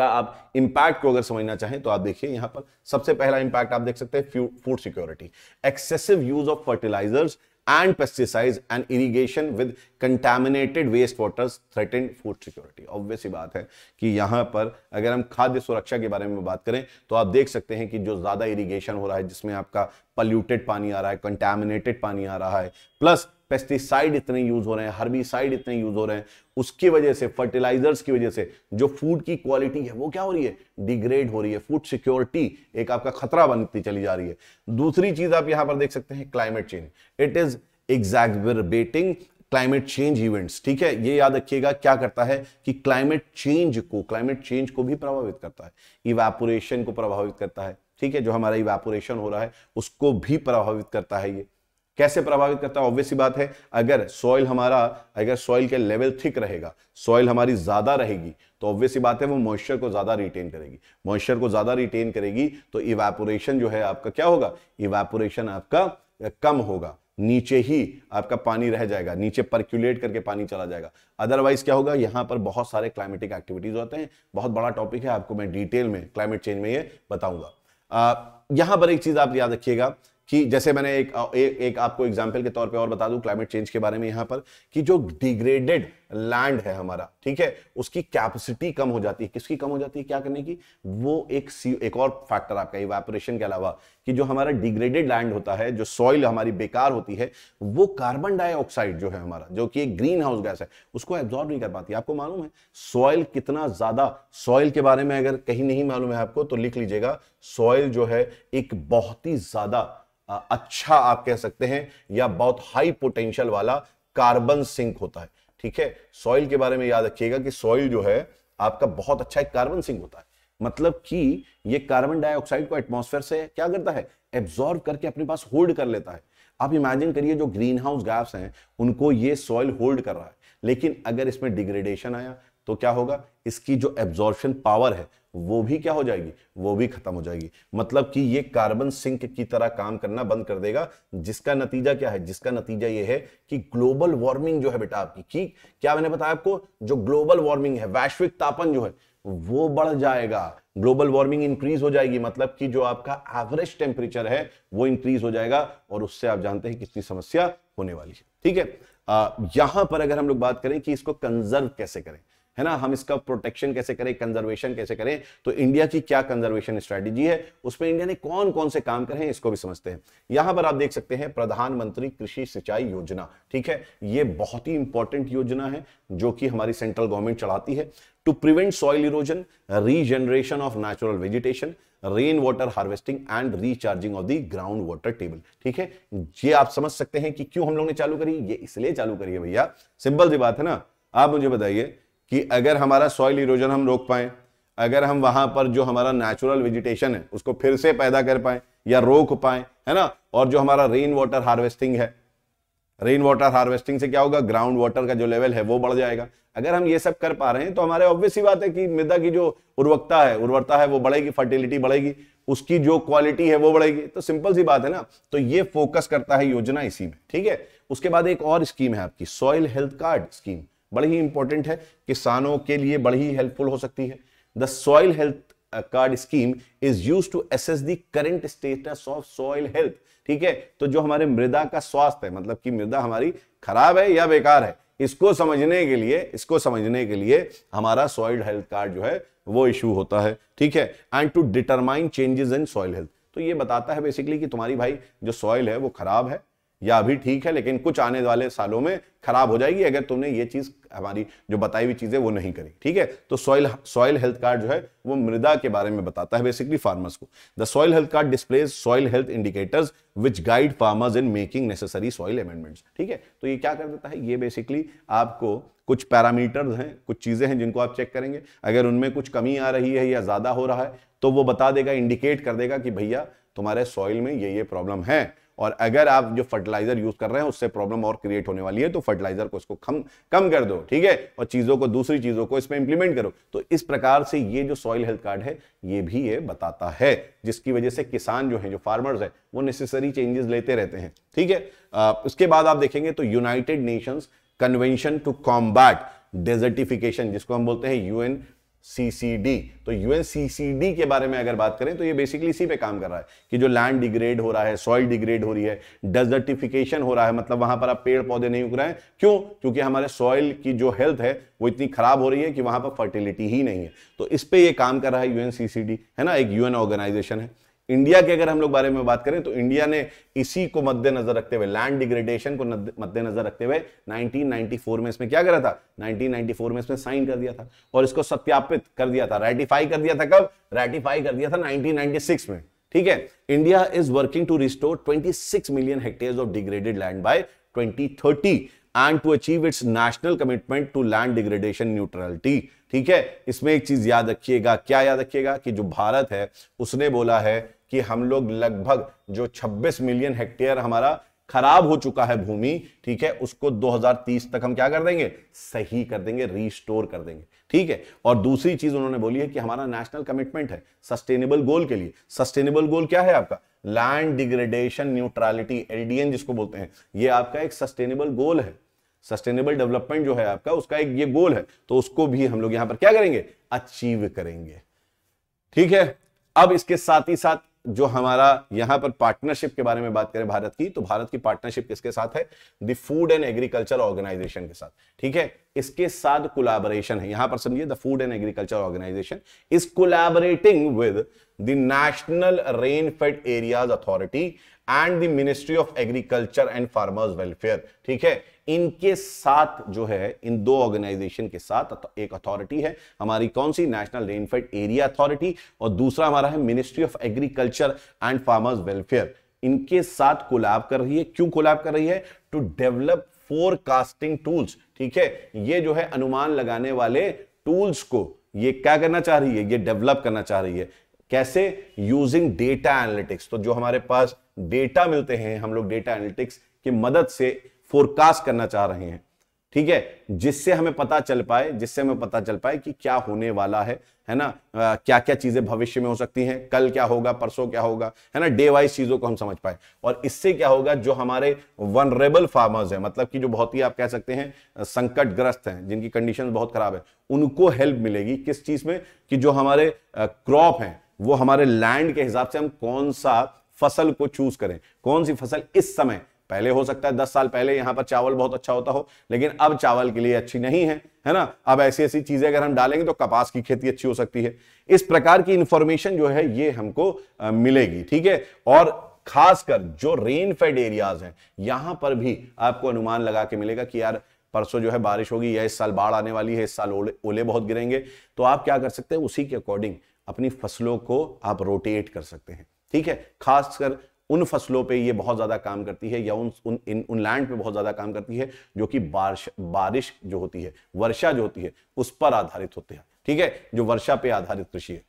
आप इंपैक्ट को अगर समझना चाहें तो आप देखिए यहां पर सबसे पहला इंपैक्ट आप देख सकते हैं food security, excessive use of fertilisers and pesticides and irrigation with contaminated waste waters threaten food security। Obvious ही बात है कि यहाँ पर अगर हम खाद्य सुरक्षा के बारे में बात करें तो आप देख सकते हैं कि जो ज्यादा इरिगेशन हो रहा है जिसमें आपका पॉल्यूटेड पानी आ रहा है, कंटेमिनेटेड पानी आ रहा है, प्लस पेस्टिसाइड इतने यूज हो रहे हैं, हर्बिसाइड इतने यूज हो रहे हैं, उसकी वजह से, फर्टिलाइजर्स की वजह से जो फूड की क्वालिटी है वो क्या हो रही है, डिग्रेड हो रही है। फूड सिक्योरिटी एक आपका खतरा बनती चली जा रही है। दूसरी चीज आप यहां पर देख सकते हैं climate change, it is exacerbating climate change events. ठीक है, ये याद रखिएगा क्या करता है कि क्लाइमेट चेंज को भी प्रभावित करता है, इवैपोरेशन को प्रभावित करता है। ठीक है, जो हमारा इवैपोरेशन हो रहा है उसको भी प्रभावित करता है। ये कैसे प्रभावित करता है, ऑब्वियस सी बात है, अगर सॉइल के लेवल थिक रहेगा, सॉइल हमारी ज्यादा रहेगी, तो ऑब्वियस सी बात है वो मॉइस्चर को ज्यादा रिटेन करेगी। मॉइस्चर को ज्यादा रिटेन करेगी तो इवैपोरेशन जो है आपका क्या होगा, इवैपोरेशन आपका कम होगा। नीचे ही आपका पानी रह जाएगा, नीचे परक्यूलेट करके पानी चला जाएगा। अदरवाइज क्या होगा, यहाँ पर बहुत सारे क्लाइमेटिक एक्टिविटीज होते हैं। बहुत बड़ा टॉपिक है, आपको मैं डिटेल में क्लाइमेट चेंज में ये बताऊंगा। यहाँ पर एक चीज आप याद रखिएगा कि जैसे मैंने एक आपको एग्जाम्पल के तौर पे और बता दूं क्लाइमेट चेंज के बारे में यहाँ पर, कि जो डिग्रेडेड लैंड है हमारा, ठीक है, उसकी कैपेसिटी कम हो जाती है। किसकी कम हो जाती है, क्या करने की? वो एक और फैक्टर आपका इवैपोरेशन के अलावा, कि जो हमारा डिग्रेडेड लैंड होता है, जो सॉइल हमारी बेकार होती है, वो कार्बन डाइऑक्साइड जो है हमारा, जो कि एक ग्रीन हाउस गैस है, उसको एब्जॉर्ब नहीं कर पाती। आपको मालूम है सॉइल कितना ज्यादा, सॉइल के बारे में अगर कहीं नहीं मालूम है आपको तो लिख लीजिएगा, सॉइल जो है एक बहुत ही ज्यादा अच्छा, आप कह सकते हैं, या बहुत हाई पोटेंशियल वाला कार्बन सिंक होता है। ठीक है, सॉइल के बारे में याद रखिएगा कि सॉइल जो है आपका बहुत अच्छा एक कार्बन सिंक होता है। मतलब कि ये कार्बन डाइऑक्साइड को एटमॉस्फेयर से क्या करता है, एब्जॉर्ब करके अपने पास होल्ड कर लेता है। आप इमेजिन करिए जो ग्रीन हाउस गैस हैं उनको ये सॉइल होल्ड कर रहा है, लेकिन अगर इसमें डिग्रेडेशन आया तो क्या होगा, इसकी जो एब्जॉर्प्शन पावर है वो भी क्या हो जाएगी, वो भी खत्म हो जाएगी। मतलब कि ये कार्बन सिंक की तरह काम करना बंद कर देगा, जिसका नतीजा क्या है, जिसका नतीजा ये है कि ग्लोबल वार्मिंग जो है बेटा आपकी, ठीक, क्या मैंने बताया आपको, जो ग्लोबल वार्मिंग है, वैश्विक तापन जो है वो बढ़ जाएगा, ग्लोबल वार्मिंग इंक्रीज हो जाएगी। मतलब कि जो आपका एवरेज टेम्परेचर है वो इंक्रीज हो जाएगा, और उससे आप जानते हैं कितनी समस्या होने वाली है। ठीक है, यहां पर अगर हम लोग बात करें कि इसको कंजर्व कैसे करें, है ना, हम इसका प्रोटेक्शन कैसे करें, कंजर्वेशन कैसे करें, तो इंडिया की क्या कंजर्वेशन स्ट्रेटजी है, उसमें इंडिया ने कौन कौन से काम करे हैं, इसको भी समझते हैं। यहां पर आप देख सकते हैं प्रधानमंत्री कृषि सिंचाई योजना, ठीक है, ये बहुत ही इंपॉर्टेंट योजना है जो कि हमारी सेंट्रल गवर्नमेंट चलाती है। To prevent soil erosion, regeneration of natural vegetation, rain water harvesting and recharging of the ground water table. ठीक है, ये आप समझ सकते हैं कि क्यों हम लोग ने चालू करी, ये इसलिए चालू करी है भैया, सिंपल सी बात है ना। आप मुझे बताइए कि अगर हमारा सॉइल इरोजन हम रोक पाए, अगर हम वहां पर जो हमारा नेचुरल वेजिटेशन है उसको फिर से पैदा कर पाए या रोक पाए, है ना, और जो हमारा रेन वाटर हार्वेस्टिंग है, रेन वाटर हार्वेस्टिंग से क्या होगा, ग्राउंड वाटर का जो लेवल है वो बढ़ जाएगा। अगर हम ये सब कर पा रहे हैं तो हमारे ऑब्वियस ही बात है कि मृदा की जो उर्वरता है वो बढ़ेगी, फर्टिलिटी बढ़ेगी, उसकी जो क्वालिटी है वो बढ़ेगी। तो सिंपल सी बात है ना, तो ये फोकस करता है योजना इसी में। ठीक है, उसके बाद एक और स्कीम है आपकी सॉइल हेल्थ कार्ड स्कीम, बड़ी ही इंपॉर्टेंट है, किसानों के लिए बड़ी ही हेल्पफुल हो सकती है। The soil health card scheme is used to assess the current status of soil health. ठीक है, तो जो हमारे मृदा का स्वास्थ्य है, मतलब कि मृदा हमारी खराब है या बेकार है, इसको समझने के लिए हमारा सॉइल हेल्थ कार्ड जो है वो इशू होता है। ठीक है, and to determine changes in soil health, तो ये बताता है बेसिकली कि तुम्हारी भाई जो सॉइल है वो खराब है या अभी ठीक है, लेकिन कुछ आने वाले सालों में खराब हो जाएगी अगर तुमने ये चीज, हमारी जो बताई हुई चीजें वो नहीं करी। ठीक है, तो सॉइल हेल्थ कार्ड जो है वो मृदा के बारे में बताता है बेसिकली फार्मर्स को। The soil health card displays soil health indicators which guide farmers in making necessary soil amendments. ठीक है, तो ये क्या कर देता है, ये बेसिकली आपको कुछ पैरामीटर्स हैं, कुछ चीजें हैं जिनको आप चेक करेंगे, अगर उनमें कुछ कमी आ रही है या ज्यादा हो रहा है तो वो बता देगा, इंडिकेट कर देगा कि भैया तुम्हारे सॉइल में ये प्रॉब्लम है, और अगर आप जो फर्टिलाइजर यूज कर रहे हैं उससे प्रॉब्लम और क्रिएट होने वाली है तो फर्टिलाइजर को इसको कम कर दो। ठीक है, और चीजों को, दूसरी चीजों को इसमें इंप्लीमेंट करो। तो इस प्रकार से ये जो सॉइल हेल्थ कार्ड है ये भी ये बताता है, जिसकी वजह से किसान जो है, जो फार्मर्स है, वो नेसेसरी चेंजेस लेते रहते हैं। ठीक है, उसके बाद आप देखेंगे तो यूनाइटेड नेशंस कन्वेंशन टू कॉम्बैट डेजर्टिफिकेशन, जिसको हम बोलते हैं UNCCD, तो UNCCD के बारे में अगर बात करें तो ये बेसिकली इसी पे काम कर रहा है कि जो लैंड डिग्रेड हो रहा है, सॉइल डिग्रेड हो रही है, डेजर्टिफिकेशन हो रहा है, मतलब वहां पर आप पेड़ पौधे नहीं उग रहे हैं। क्यों? क्योंकि हमारे सॉइल की जो हेल्थ है वो इतनी खराब हो रही है कि वहां पर फर्टिलिटी ही नहीं है। तो इस पे ये काम कर रहा है UNCCD, है ना, एक UN ऑर्गेनाइजेशन है। इंडिया के अगर हम लोग बारे में बात करें तो इंडिया ने इसी को मद्देनजर रखते हुए, लैंड डिग्रेडेशन को मद्देनजर रखते हुए 1994 में इसमें क्या करा था, 1994 में इसमें साइन कर दिया था और इसको सत्यापित कर दिया था, रैटिफाई कर दिया था। कब रैटिफाई कर दिया था? 1996 में। ठीक है, India is working to restore 26 million hectare of degraded land by 2030 and to achieve its national commitment to land degradation neutrality। ठीक है, इसमें एक चीज याद रखिएगा, क्या याद रखिएगा कि जो भारत है उसने बोला है कि हम लोग लगभग जो 26 मिलियन हेक्टेयर हमारा खराब हो चुका है भूमि, ठीक है, उसको 2030 तक हम क्या कर देंगे, सही कर देंगे, रिस्टोर कर देंगे, ठीक है। और दूसरी चीज उन्होंने बोली है कि हमारा नेशनल कमिटमेंट है सस्टेनेबल गोल के लिए। सस्टेनेबल गोल क्या है आपका? लैंड डिग्रेडेशन न्यूट्रलिटी, एलडीएन जिसको बोलते हैं, ये आपका एक सस्टेनेबल गोल है। सस्टेनेबल डेवलपमेंट जो है आपका, उसका एक ये गोल है, तो उसको भी हम लोग यहां पर क्या करेंगे, अचीव करेंगे, ठीक है। अब इसके साथ ही साथ जो हमारा यहां पर पार्टनरशिप के बारे में बात करें भारत की, तो भारत की पार्टनरशिप किसके साथ है? The फूड एंड एग्रीकल्चर ऑर्गेनाइजेशन के साथ, ठीक है। इसके साथ कोलैबोरेशन है, यहां पर समझिए, the फूड एंड एग्रीकल्चर ऑर्गेनाइजेशन is collaborating with the नेशनल रेनफेड एरियाज अथॉरिटी and the ministry of agriculture and farmers welfare, ठीक है। इनके साथ जो है, इन दो ऑर्गेनाइजेशन के साथ एक अथॉरिटी है हमारी, कौन सी? नेशनल रेनफेड एरिया अथॉरिटी, और दूसरा हमारा है ministry of agriculture and farmers welfare. इनके साथ कोलैब कर रही है। क्यों कोलैब कर रही है? टू डेवलप फोरकास्टिंग टूल्स, ठीक है। ये जो है अनुमान लगाने वाले टूल्स को ये क्या करना चाह रही है, ये डेवलप करना चाह रही है। कैसे? Using data analytics. तो जो हमारे पास डेटा मिलते हैं, हम लोग डेटा एनालिटिक्स की मदद से फोरकास्ट करना चाह रहे हैं, ठीक है, जिससे हमें पता चल पाए कि क्या होने वाला है ना, क्या क्या चीजें भविष्य में हो सकती हैं, कल क्या होगा, परसों क्या होगा, है ना, डे वाइज चीजों को हम समझ पाए। और इससे क्या होगा, जो हमारे वनरेबल फार्मर्स हैं, मतलब कि जो बहुत ही आप कह सकते हैं संकटग्रस्त हैं, जिनकी कंडीशन बहुत खराब है, उनको हेल्प मिलेगी। किस चीज में? कि जो हमारे क्रॉप हैं, वो हमारे लैंड के हिसाब से हम कौन सा फसल को चूज करें, कौन सी फसल इस समय, पहले हो सकता है 10 साल पहले यहाँ पर चावल बहुत अच्छा होता हो, लेकिन अब चावल के लिए अच्छी नहीं है, है ना, अब ऐसी ऐसी चीजें अगर हम डालेंगे तो कपास की खेती अच्छी हो सकती है। इस प्रकार की इंफॉर्मेशन जो है ये हमको मिलेगी, ठीक है। और खासकर जो रेनफेड एरियाज हैं, यहाँ पर भी आपको अनुमान लगा के मिलेगा कि यार परसों जो है बारिश होगी, या इस साल बाढ़ आने वाली है, इस साल ओले बहुत गिरेंगे, तो आप क्या कर सकते हैं, उसी के अकॉर्डिंग अपनी फसलों को आप रोटेट कर सकते हैं, ठीक है। खासकर उन फसलों पे ये बहुत ज्यादा काम करती है, या उन लैंड पे बहुत ज्यादा काम करती है जो कि बारिश जो होती है, वर्षा जो होती है, उस पर आधारित होते हैं, ठीक है, जो वर्षा पे आधारित कृषि है।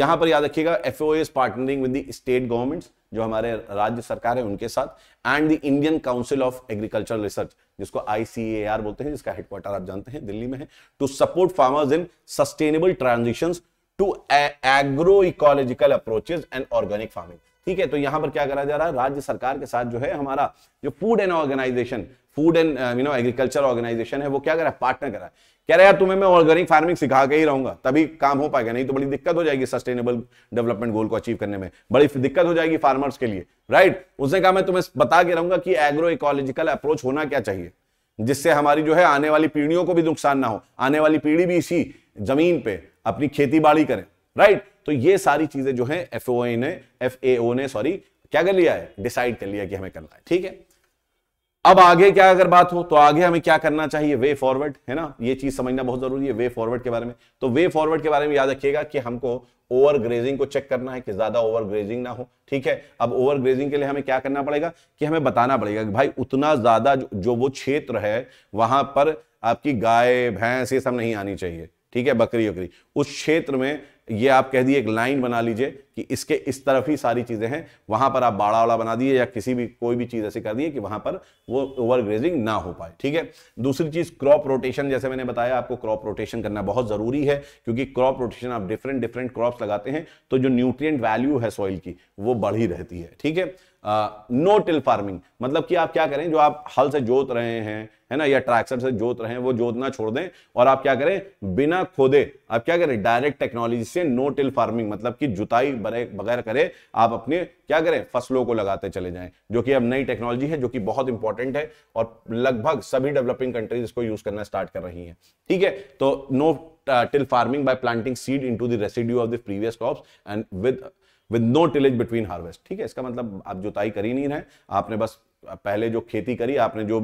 यहां पर याद रखिएगा, FOA is partnering with the state governments, जो हमारे राज्य सरकार है उनके साथ, and the इंडियन काउंसिल ऑफ एग्रीकल्चर रिसर्च, जिसको ICAR बोलते हैं, जिसका हेडक्वार्टर आप जानते हैं दिल्ली में है, to support farmers in sustainable transition to agro ecological approaches and organic farming, ठीक है। तो यहां पर क्या करा जा रहा है, राज्य सरकार के साथ जो है हमारा जो फूड एंड एग्रीकल्चर ऑर्गेनाइजेशन है, वो क्या कर रहा है, पार्टनर कर रहा है, कह रहा है यार तुम्हें मैं ऑर्गेनिक फार्मिंग सिखा के ही रहूंगा, तभी काम हो पाएगा, नहीं तो बड़ी दिक्कत हो जाएगी सस्टेनेबल डेवलपमेंट गोल को अचीव करने में, बड़ी दिक्कत हो जाएगी फार्मर्स के लिए, राइट। उसने कहा मैं तुम्हें बता के रहूंगा कि एग्रो इकोलॉजिकल अप्रोच होना क्या चाहिए, जिससे हमारी जो है आने वाली पीढ़ियों को भी नुकसान ना हो, आने वाली पीढ़ी भी इसी जमीन पे अपनी खेती बाड़ी करें, राइट। तो ये सारी चीजें जो है एफएओ ने क्या कर लिया है, डिसाइड कर लिया कि हमें करना है, ठीक है। अब आगे क्या अगर बात हो, तो आगे हमें क्या करना चाहिए, वे फॉरवर्ड, है ना, ये चीज समझना बहुत जरूरी है वे फॉरवर्ड के बारे में। तो वे फॉरवर्ड के बारे में याद रखिएगा कि हमको ओवर ग्रेजिंग को चेक करना है कि ज्यादा ओवर ग्रेजिंग ना हो, ठीक है। अब ओवर ग्रेजिंग के लिए हमें क्या करना पड़ेगा, कि हमें बताना पड़ेगा कि भाई उतना ज्यादा जो वो क्षेत्र है वहां पर आपकी गाय भैंस ये सब नहीं आनी चाहिए, ठीक है, बकरी, उस क्षेत्र में ये आप कह दिए एक लाइन बना लीजिए कि इसके इस तरफ ही सारी चीजें हैं, वहां पर आप बाड़ा वाला बना दिए या कोई भी चीज ऐसी कर दिए कि वहां पर वो ओवरग्रेजिंग ना हो पाए, ठीक है। दूसरी चीज क्रॉप रोटेशन, जैसे मैंने बताया आपको क्रॉप रोटेशन करना बहुत जरूरी है, क्योंकि क्रॉप रोटेशन आप डिफरेंट क्रॉप्स लगाते हैं तो जो न्यूट्रिएंट वैल्यू है सॉइल की वो बढ़ी रहती है, ठीक है। नो टिल फार्मिंग, मतलब कि आप क्या करें, जो आप हल से जोत रहे हैं, है ना, या ट्रैक्टर से जोत रहे हैं, वो जोतना छोड़ दें और आप क्या करें, बिना खोदे आप क्या करें, डायरेक्ट टेक्नोलॉजी से नो टिल फार्मिंग, मतलब कि जुताई बगैर करे आप अपने क्या करें, फसलों को लगाते चले जाएं, जो कि अब नई टेक्नोलॉजी है, जो कि बहुत इंपॉर्टेंट है और लगभग सभी डेवलपिंग कंट्रीज इसको यूज करना स्टार्ट कर रही है, ठीक है। तो no till farming by planting seed into the residue of the previous crops and with no tillage between harvest, ठीक है। इसका मतलब आप जुताई कर ही नहीं रहे, आपने बस पहले जो खेती करी, आपने जो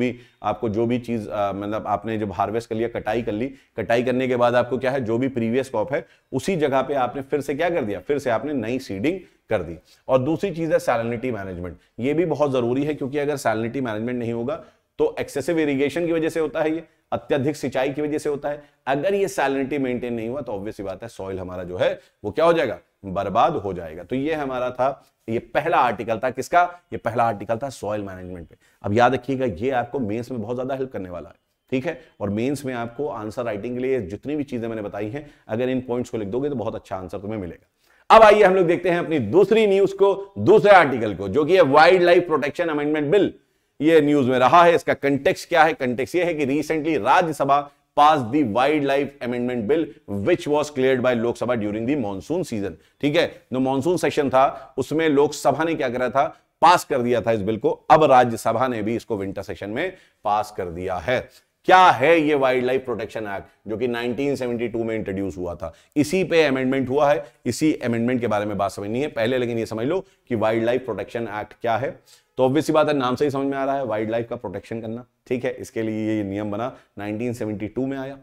भी चीज मतलब आपने जब हार्वेस्ट कर लिया, कटाई कर ली, कटाई करने के बाद आपको क्या है, जो भी प्रीवियस क्रॉप है उसी जगह पे आपने फिर से क्या कर दिया, फिर से आपने नई सीडिंग कर दी। और दूसरी चीज है सैलिनिटी मैनेजमेंट, ये भी बहुत जरूरी है, क्योंकि अगर सैलिनिटी मैनेजमेंट नहीं होगा तो एक्सेसिव इरिगेशन की वजह से होता है, ये अत्यधिक सिंचाई की वजह से होता है, अगर ये सैलिनिटी मेंटेन नहीं हुआ तो ऑब्वियसली बात है सॉइल हमारा जो है वो क्या हो जाएगा, बर्बाद हो जाएगा। तो ये हमारा था, ये पहला आर्टिकल था किसका, ये पहला आर्टिकल था सॉइल मैनेजमेंट पे। अब याद रखिएगा ये आपको मेंस में बहुत ज्यादा हेल्प करने वाला है, ठीक है। और मेंस में आपको आंसर राइटिंग के लिए जितनी भी चीजें मैंने बताई हैं, अगर इन पॉइंट्स को लिख दोगे तो बहुत अच्छा आंसर तुम्हें मिलेगा। अब आइए हम लोग देखते हैं अपनी दूसरी न्यूज को, दूसरे आर्टिकल को, जो कि है wild life protection amendment bill. ये न्यूज में रहा है। इसका कंटेक्स्ट क्या है? कंटेक्स्ट ये है कि recently Rajya Sabha pass the wild life amendment bill which was cleared by Lok Sabha during the monsoon season, ठीक है। जो मॉनसून सेशन था उसमें लोकसभा ने क्या करा था, पास कर दिया था इस बिल को। अब राज्यसभा ने भी इसको विंटर सेशन में पास कर दिया है। क्या है ये वाइल्ड लाइफ प्रोटेक्शन एक्ट, जो कि 1972 में इंट्रोड्यूस हुआ था, इसी पे अमेंडमेंट हुआ है। इसी अमेंडमेंट के बारे में बात समझनी है पहले, लेकिन ये समझ लो कि वाइल्ड लाइफ प्रोटेक्शन एक्ट क्या है। तो ऑब्वियस सी बात है, नाम से ही समझ में आ रहा है, वाइल्ड लाइफ का प्रोटेक्शन करना, ठीक है। इसके लिए ये नियम बना, 1972 में आया।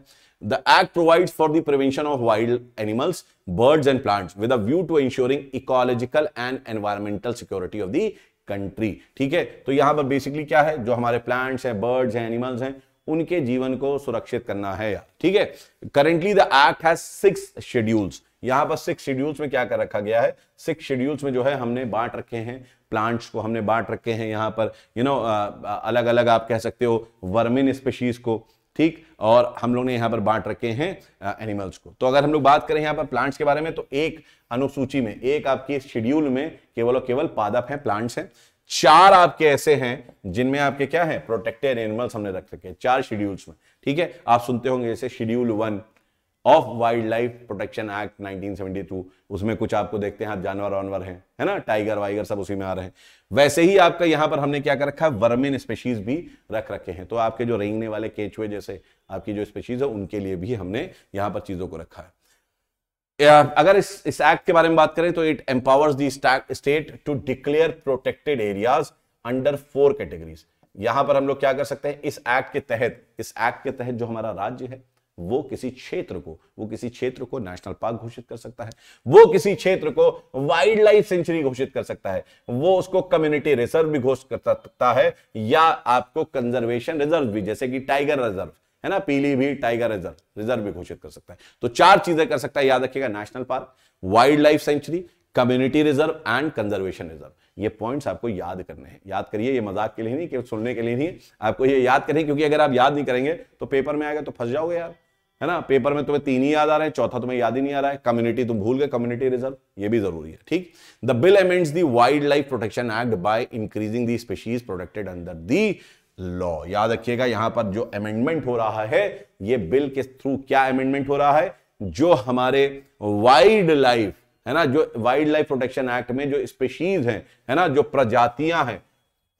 The act provides for the prevention of wild animals, birds and plants with a view to ensuring ecological and environmental security of the country, ठीक है। तो यहां पर बेसिकली क्या है, जो हमारे प्लांट्स हैं, बर्ड्स हैं, एनिमल्स हैं, उनके जीवन को सुरक्षित करना है यार, ठीक है। Currently the act has 6 schedules. यहां पर 6 शेड्यूल्स में क्या कर रखा गया है, 6 शेड्यूल्स में जो है हमने बांट रखे हैं, प्लांट्स को हमने बांट रखे हैं यहां पर, यू नो, अलग अलग आप कह सकते हो वर्मिन स्पीशीज को, ठीक। और हम लोग ने यहां पर बांट रखे हैं एनिमल्स को। तो अगर हम लोग बात करें यहां पर प्लांट्स के बारे में, तो एक अनुसूची में, एक आपके शेड्यूल में केवल और केवल पादप है, प्लांट्स हैं। 4 आपके ऐसे हैं जिनमें आपके क्या है, प्रोटेक्टेड एनिमल्स हमने रख रखे हैं 4 शेड्यूल्स में, ठीक है। आप सुनते होंगे जैसे schedule 1 of वाइल्ड लाइफ प्रोटेक्शन एक्ट 1972, उसमें कुछ आपको देखते हैं आप जानवर वानवर हैं, है ना, टाइगर वाइगर सब उसी में आ रहे हैं। वैसे ही आपका यहाँ पर हमने क्या कर रखा है, वर्मिन स्पेशीज भी रख रखे हैं। तो आपके जो रेंगने वाले केचुए जैसे आपकी जो स्पेशीज है उनके लिए भी हमने यहाँ पर चीजों को रखा है। अगर इस एक्ट के बारे में बात करें तो it empowers the state to declare protected areas under 4 categories. यहां पर हम लोग क्या कर सकते हैं, इस एक्ट के तहत जो हमारा राज्य है वो किसी क्षेत्र को नेशनल पार्क घोषित कर सकता है, वो किसी क्षेत्र को वाइल्ड लाइफ सेंचुरी घोषित कर सकता है, वो उसको कम्युनिटी रिजर्व भी घोषित कर सकता है, या आपको कंजर्वेशन रिजर्व भी, जैसे कि टाइगर रिजर्व है ना, पीलीभीत टाइगर रिजर्व भी घोषित कर सकता है। तो 4 चीजें कर सकता है, याद रखिएगा, national park, wild life sanctuary, community reserve and conservation reserve. ये पॉइंट्स आपको याद करने हैं। याद करिए, ये मजाक के लिए नहीं, केवल सुनने के लिए नहीं, आपको ये याद करें, क्योंकि अगर आप याद नहीं करेंगे तो पेपर में आएगा तो फंस जाओगे यार, है ना। पेपर में तुम्हें 3 ही याद आ रहे हैं, चौथा तुम्हें याद ही नहीं आ रहा है। कम्युनिटी तुम भूल गए, कम्युनिटी रिजर्व ये भी जरूरी है, ठीक। The bill amends the वाइल्ड लाइफ प्रोटेक्शन एक्ट by increasing the species protected under the law. याद रखिएगा, यहां पर जो अमेंडमेंट हो रहा है, ये बिल के थ्रू क्या अमेंडमेंट हो रहा है, जो हमारे वाइल्ड लाइफ है ना, जो वाइल्ड लाइफ प्रोटेक्शन एक्ट में जो स्पीशीज हैं, है ना, जो प्रजातियां हैं,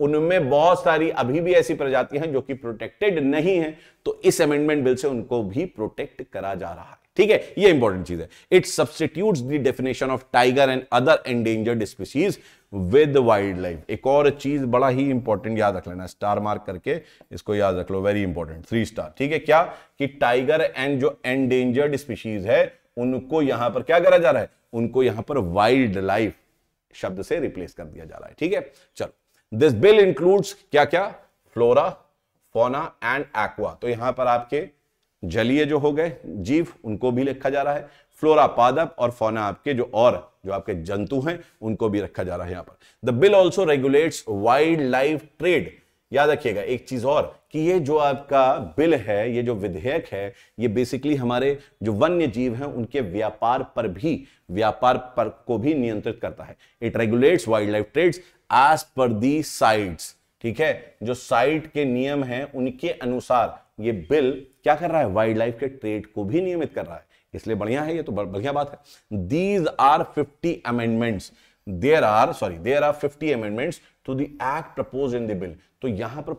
उनमें बहुत सारी अभी भी ऐसी प्रजातियां हैं जो कि प्रोटेक्टेड नहीं है, तो इस अमेंडमेंट बिल से उनको भी प्रोटेक्ट करा जा रहा है, ठीक है। ये इंपॉर्टेंट चीज है। It substitutes the definition of tiger and other endangered species with wild life. एक और चीज बड़ा ही इंपॉर्टेंट याद रख लेना, स्टार मार्क करके इसको याद रख लो, वेरी इंपॉर्टेंट, 3 स्टार, ठीक है। क्या कि टाइगर एंड जो एंडेंजर्ड स्पीशीज है उनको यहां पर क्या करा जा रहा है, उनको यहां पर वाइल्ड लाइफ शब्द से रिप्लेस कर दिया जा रहा है, ठीक है। चलो, दिस बिल इंक्लूड्स क्या क्या, फ्लोरा, फौना एंड एक्वा। तो यहां पर आपके जलीय जो हो गए जीव उनको भी रखा जा रहा है, फ्लोरा पादप और फौना आपके जो आपके जंतु हैं उनको भी रखा जा रहा है यहां पर। The bill also regulates wild life trade. याद रखिएगा एक चीज और, कि ये जो आपका बिल है, ये जो विधेयक है, ये बेसिकली हमारे जो वन्य जीव हैं उनके व्यापार को भी नियंत्रित करता है। It regulates wild life trades as per the साइट्स, ठीक है। जो साइट के नियम हैं उनके अनुसार ये बिल क्या कर रहा है, वाइल्ड लाइफ के ट्रेड को भी नियमित कर रहा है, इसलिए बढ़िया है, ये तो बढ़िया बात है। These are 50 amendments, there are 50 amendments to the act propose in the bill. तो यहां पर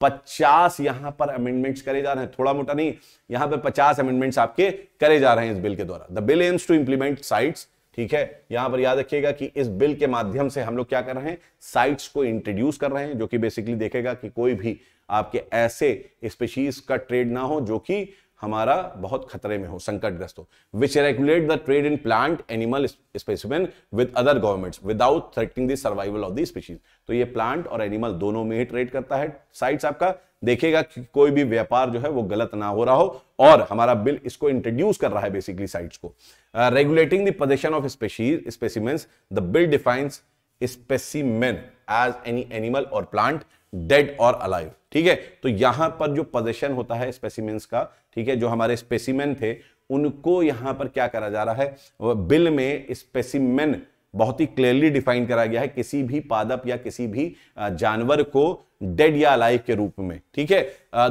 50 यहां पर अमेंडमेंट्स करे जा रहे हैं, थोड़ा मोटा नहीं, यहां पर 50 अमेंडमेंट्स आपके करे जा रहे हैं इस बिल के द्वारा। The bill aims to implement साइट्स, ठीक है। यहां पर याद रखिएगा कि इस बिल के माध्यम से हम लोग क्या कर रहे हैं, साइट्स को इंट्रोड्यूस कर रहे हैं, जो कि बेसिकली देखेगा कि कोई भी आपके ऐसे स्पीशीज का ट्रेड ना हो जो कि हमारा बहुत खतरे में हो, संकटग्रस्त हो, which regulate the trade in plant animal specimen with other governments without threatening the survival of the species. तो ये प्लांट और एनिमल दोनों में ही ट्रेड करता है। साइट्स आपका देखेगा कि कोई भी व्यापार जो है वो गलत ना हो रहा हो, और हमारा बिल इसको इंट्रोड्यूस कर रहा है बेसिकली साइट्स को। Regulating the possession of species specimens, the bill defines specimen as any animal और प्लांट डेड और अलाइव। ठीक है, तो यहां पर जो पोजेशन होता है स्पेसिमेंस का, ठीक है, जो हमारे स्पेसिमेन थे उनको यहां पर क्या करा जा रहा है, बिल में स्पेसिमेन बहुत ही क्लियरली डिफाइन करा गया है, किसी भी पादप या किसी भी जानवर को डेड या अलाइव के रूप में। ठीक है,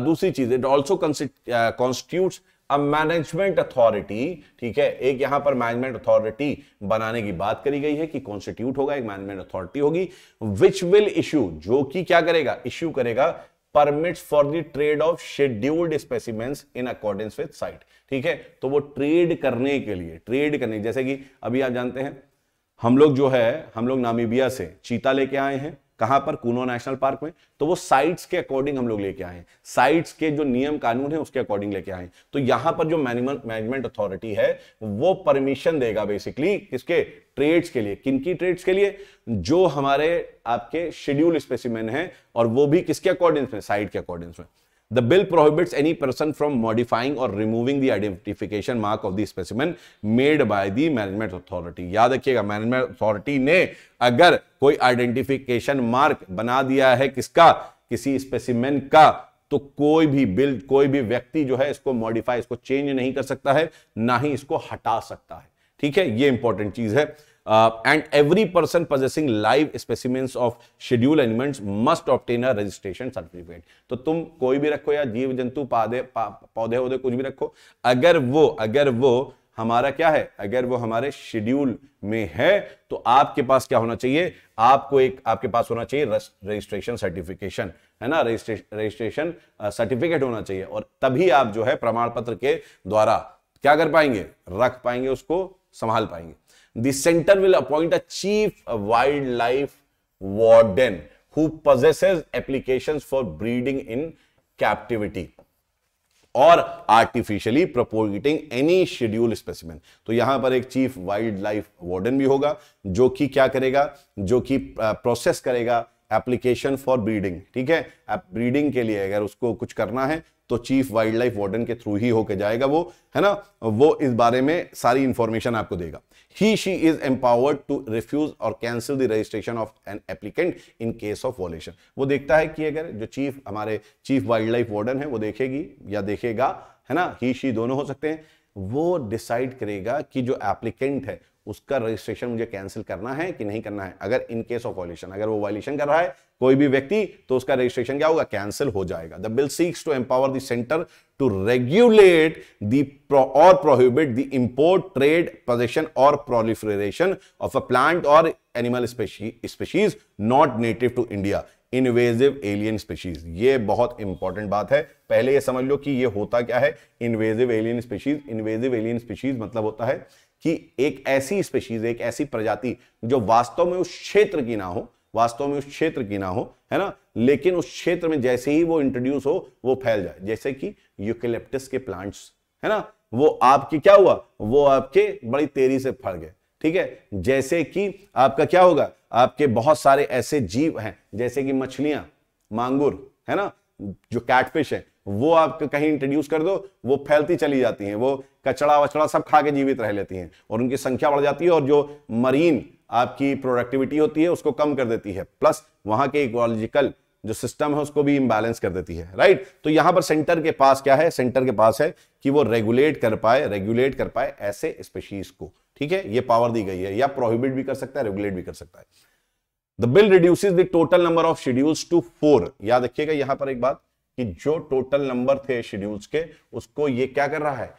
दूसरी चीज it also constitutes a management authority. ठीक है, एक यहां पर मैनेजमेंट अथॉरिटी बनाने की बात करी गई है कि कॉन्स्टिट्यूट होगा, एक मैनेजमेंट अथॉरिटी होगी विच विल इश्यू, जो कि क्या करेगा, इश्यू करेगा permits for the trade of scheduled specimens in accordance with CITES. ठीक है, तो वो ट्रेड करने के लिए, ट्रेड करने जैसे कि अभी आप जानते हैं हम लोग जो है, हम लोग नामीबिया से चीता लेके आए हैं, कहां पर, कुनो नेशनल पार्क में। तो वो साइट्स के अकॉर्डिंग हम लोग लेके आए हैं, साइट्स के जो नियम कानून है उसके अकॉर्डिंग लेके आए हैं। तो यहां पर जो मैनेजमेंट अथॉरिटी है वो परमिशन देगा बेसिकली इसके ट्रेड्स के लिए। किनकी ट्रेड्स के लिए, जो हमारे आपके शेड्यूल स्पेसिमेन हैं, और वो भी किसके अकॉर्डिंग्स में, साइट के अकॉर्डिंग्स में। The bill prohibits any person from modifying or removing the identification mark of the specimen made by the management authority। याद रखिएगा, management authority ने अगर कोई identification mark बना दिया है किसका, किसी specimen का, तो कोई भी बिल, कोई भी व्यक्ति जो है इसको modify, इसको change नहीं कर सकता है, ना ही इसको हटा सकता है। ठीक है, ये important चीज है। And every person possessing live specimens of scheduled animals must obtain a registration certificate। तो तुम कोई भी रखो, या जीव जंतु पौधे वौधे कुछ भी रखो, अगर वो हमारा क्या है, अगर वो हमारे शेड्यूल में है, तो आपके पास क्या होना चाहिए, आपको एक आपके पास होना चाहिए रजिस्ट्रेशन सर्टिफिकेशन, है ना, रजिस्ट्रेशन सर्टिफिकेट होना चाहिए, और तभी आप जो है प्रमाण पत्र के द्वारा क्या कर पाएंगे, रख पाएंगे, उसको संभाल पाएंगे। The center will appoint a chief wildlife warden who possesses applications for breeding in captivity or artificially propagating any scheduled specimen। तो यहां पर एक chief wildlife warden भी होगा, जो कि क्या करेगा, जो कि प्रोसेस करेगा एप्लीकेशन फॉर ब्रीडिंग। ठीक है, ब्रीडिंग के लिए अगर उसको कुछ करना है तो चीफ वाइल्ड लाइफ वार्डन के थ्रू ही होके जाएगा वो, है ना, वो इस बारे में सारी इंफॉर्मेशन आपको देगा। He she is empowered to refuse और cancel the registration of an applicant in case of violation. वो देखता है कि अगर जो चीफ, हमारे चीफ वाइल्ड लाइफ वार्डन है, वो देखेगी या देखेगा, है ना, ही शी दोनों हो सकते हैं, वो डिसाइड करेगा कि जो एप्लीकेंट है उसका रजिस्ट्रेशन मुझे कैंसिल करना है कि नहीं करना है। अगर इन केस ऑफ वायलेशन, अगर वो वायलेशन कर रहा है कोई भी व्यक्ति, तो उसका रजिस्ट्रेशन क्या होगा, कैंसिल हो जाएगा। The bill seeks to empower the centre to regulate the और prohibit the import, trade, possession और प्रोलिफरेशन ऑफ अ प्लांट और animal species not native to India, invasive alien species. ये बहुत इंपॉर्टेंट बात है, पहले ये समझ लो कि ये होता क्या है, invasive alien species. Invasive alien species मतलब होता है कि एक ऐसी स्पीशीज, एक ऐसी प्रजाति जो वास्तव में उस क्षेत्र की ना हो, वास्तव में उस क्षेत्र की ना हो, है ना, लेकिन उस क्षेत्र में जैसे ही वो इंट्रोड्यूस हो वो फैल जाए। जैसे कि यूकेलिप्टस के प्लांट्स, है ना, वो आपके क्या हुआ, वो आपके बड़ी तेजी से फैल गए। ठीक है, जैसे कि आपका क्या होगा, आपके बहुत सारे ऐसे जीव हैं जैसे कि मछलियां, मांगूर, है ना, जो कैटफिश है, वो आप कहीं इंट्रोड्यूस कर दो वो फैलती चली जाती हैं, वो कचड़ा वचड़ा सब खा के जीवित रह लेती हैं, और उनकी संख्या बढ़ जाती है, और जो मरीन आपकी प्रोडक्टिविटी होती है उसको कम कर देती है, प्लस वहां के इकोलॉजिकल जो सिस्टम है उसको भी इम्बैलेंस कर देती है। राइट, तो यहां पर सेंटर के पास क्या है, सेंटर के पास है कि वो रेगुलेट कर पाए ऐसे स्पीशीज को। ठीक है, ये पावर दी गई है, या प्रोहिबिट भी कर सकता है, रेगुलेट भी कर सकता है। The bill reduces the total number of schedules to 4। याद रखिएगा यहां पर एक बात कि जो टोटल नंबर थे शेड्यूल्स के, उसको ये क्या कर रहा है,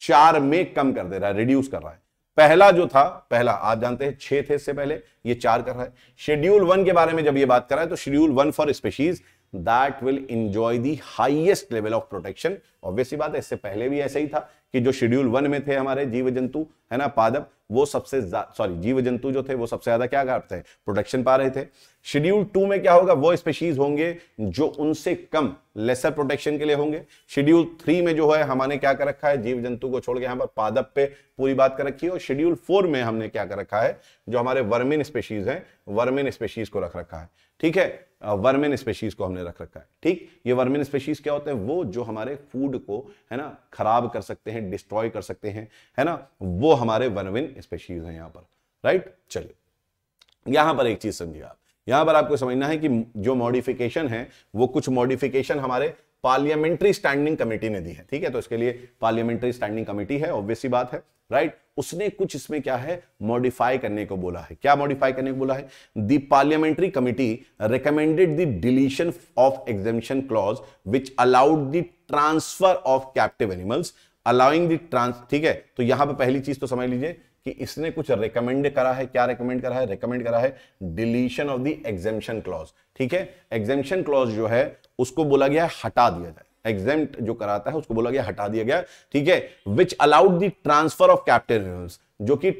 4 में कम कर दे रहा है, रिड्यूस कर रहा है। पहला जो था, पहला आप जानते हैं 6 थे, इससे पहले ये 4 कर रहा है। शेड्यूल 1 के बारे में जब ये बात कर रहा है, तो schedule 1 for species that will enjoy the highest level of protection. Obviously बात है, इससे पहले भी ऐसा ही था कि जो शेड्यूल 1 में थे हमारे जीव जंतु, है ना, पादप, वो सबसे सॉरी जीव जंतु जो थे वो सबसे ज्यादा क्या करते हैं, प्रोटेक्शन पा रहे थे। शेड्यूल टू में क्या होगा, वो स्पीशीज होंगे जो उनसे कम लेसर प्रोटेक्शन के लिए होंगे। शेड्यूल थ्री में जो है हमारे क्या कर रखा है, जीव जंतु को छोड़ के यहाँ पर पादप पे पूरी बात कर रखी है। और शेड्यूल फोर में हमने क्या कर रखा है, जो हमारे वर्मिन स्पीशीज हैं, वर्मिन स्पीशीज को रख रखा है। ठीक है, वर्मिन स्पीशीज को हमने रख रखा है। ठीक, ये वर्मिन स्पीशीज क्या होते हैं, वो जो हमारे फूड को है ना खराब कर सकते हैं, डिस्ट्रॉय कर सकते हैं, है ना, वो हमारे वर्मिन स्पीशीज हैं यहाँ पर। राइट, चलिए यहाँ पर एक चीज समझिए आप, यहाँ पर आपको समझना है कि जो मॉडिफिकेशन है वो कुछ मॉडिफिकेशन हमारे पार्लियामेंट्री स्टैंडिंग कमेटी ने दी है। ठीक है, तो इसके लिए पार्लियामेंट्री स्टैंडिंग कमेटी है, ऑब्वियस सी बात है। राइट, उसने कुछ इसमें क्या है मॉडिफाई करने को बोला है। क्या मॉडिफाई करने को बोला है, the parliamentary committee recommended the deletion of exemption clause which allowed the transfer of captive animals allowing the trans. ठीक है, तो यहां पर पहली चीज तो समझ लीजिए कि इसने कुछ रेकमेंड करा है। क्या रेकमेंड करा है, रेकमेंड करा है deletion of the exemption clause. ठीक है, एग्जेम्पशन क्लॉज जो है उसको बोला गया है हटा दिया जाए, एग्जेम्प्ट जो कराता है उसको बोला गया हटा दिया गया। ठीक है, which allowed the transfer of captive animals, जो कि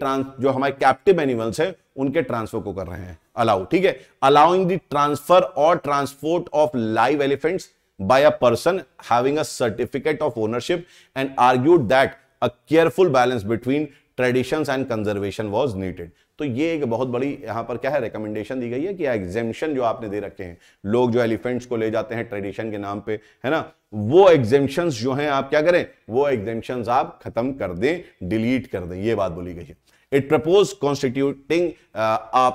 जो हमारे कैप्टिव एनिमल्स हैं उनके ट्रांसफर को कर रहे हैं अलाउ। ठीक है, अलाउइंग द ट्रांसफर और transport of live elephants by a person having a certificate of ownership and argued that a careful balance between traditions and conservation was needed. तो ये एक बहुत बड़ी यहाँ पर क्या है रिकमेंडेशन दी गई है कि एग्जेम्पशन जो आपने दे रखे हैं, लोग जो एलिफेंट्स को ले जाते हैं ट्रेडिशन के नाम पे, है ना, वो एग्जेम्पशंस जो हैं आप क्या करें, वो एग्जेम्पशंस आप खत्म कर दें, डिलीट कर दें, ये बात बोली गई है। It propose constituting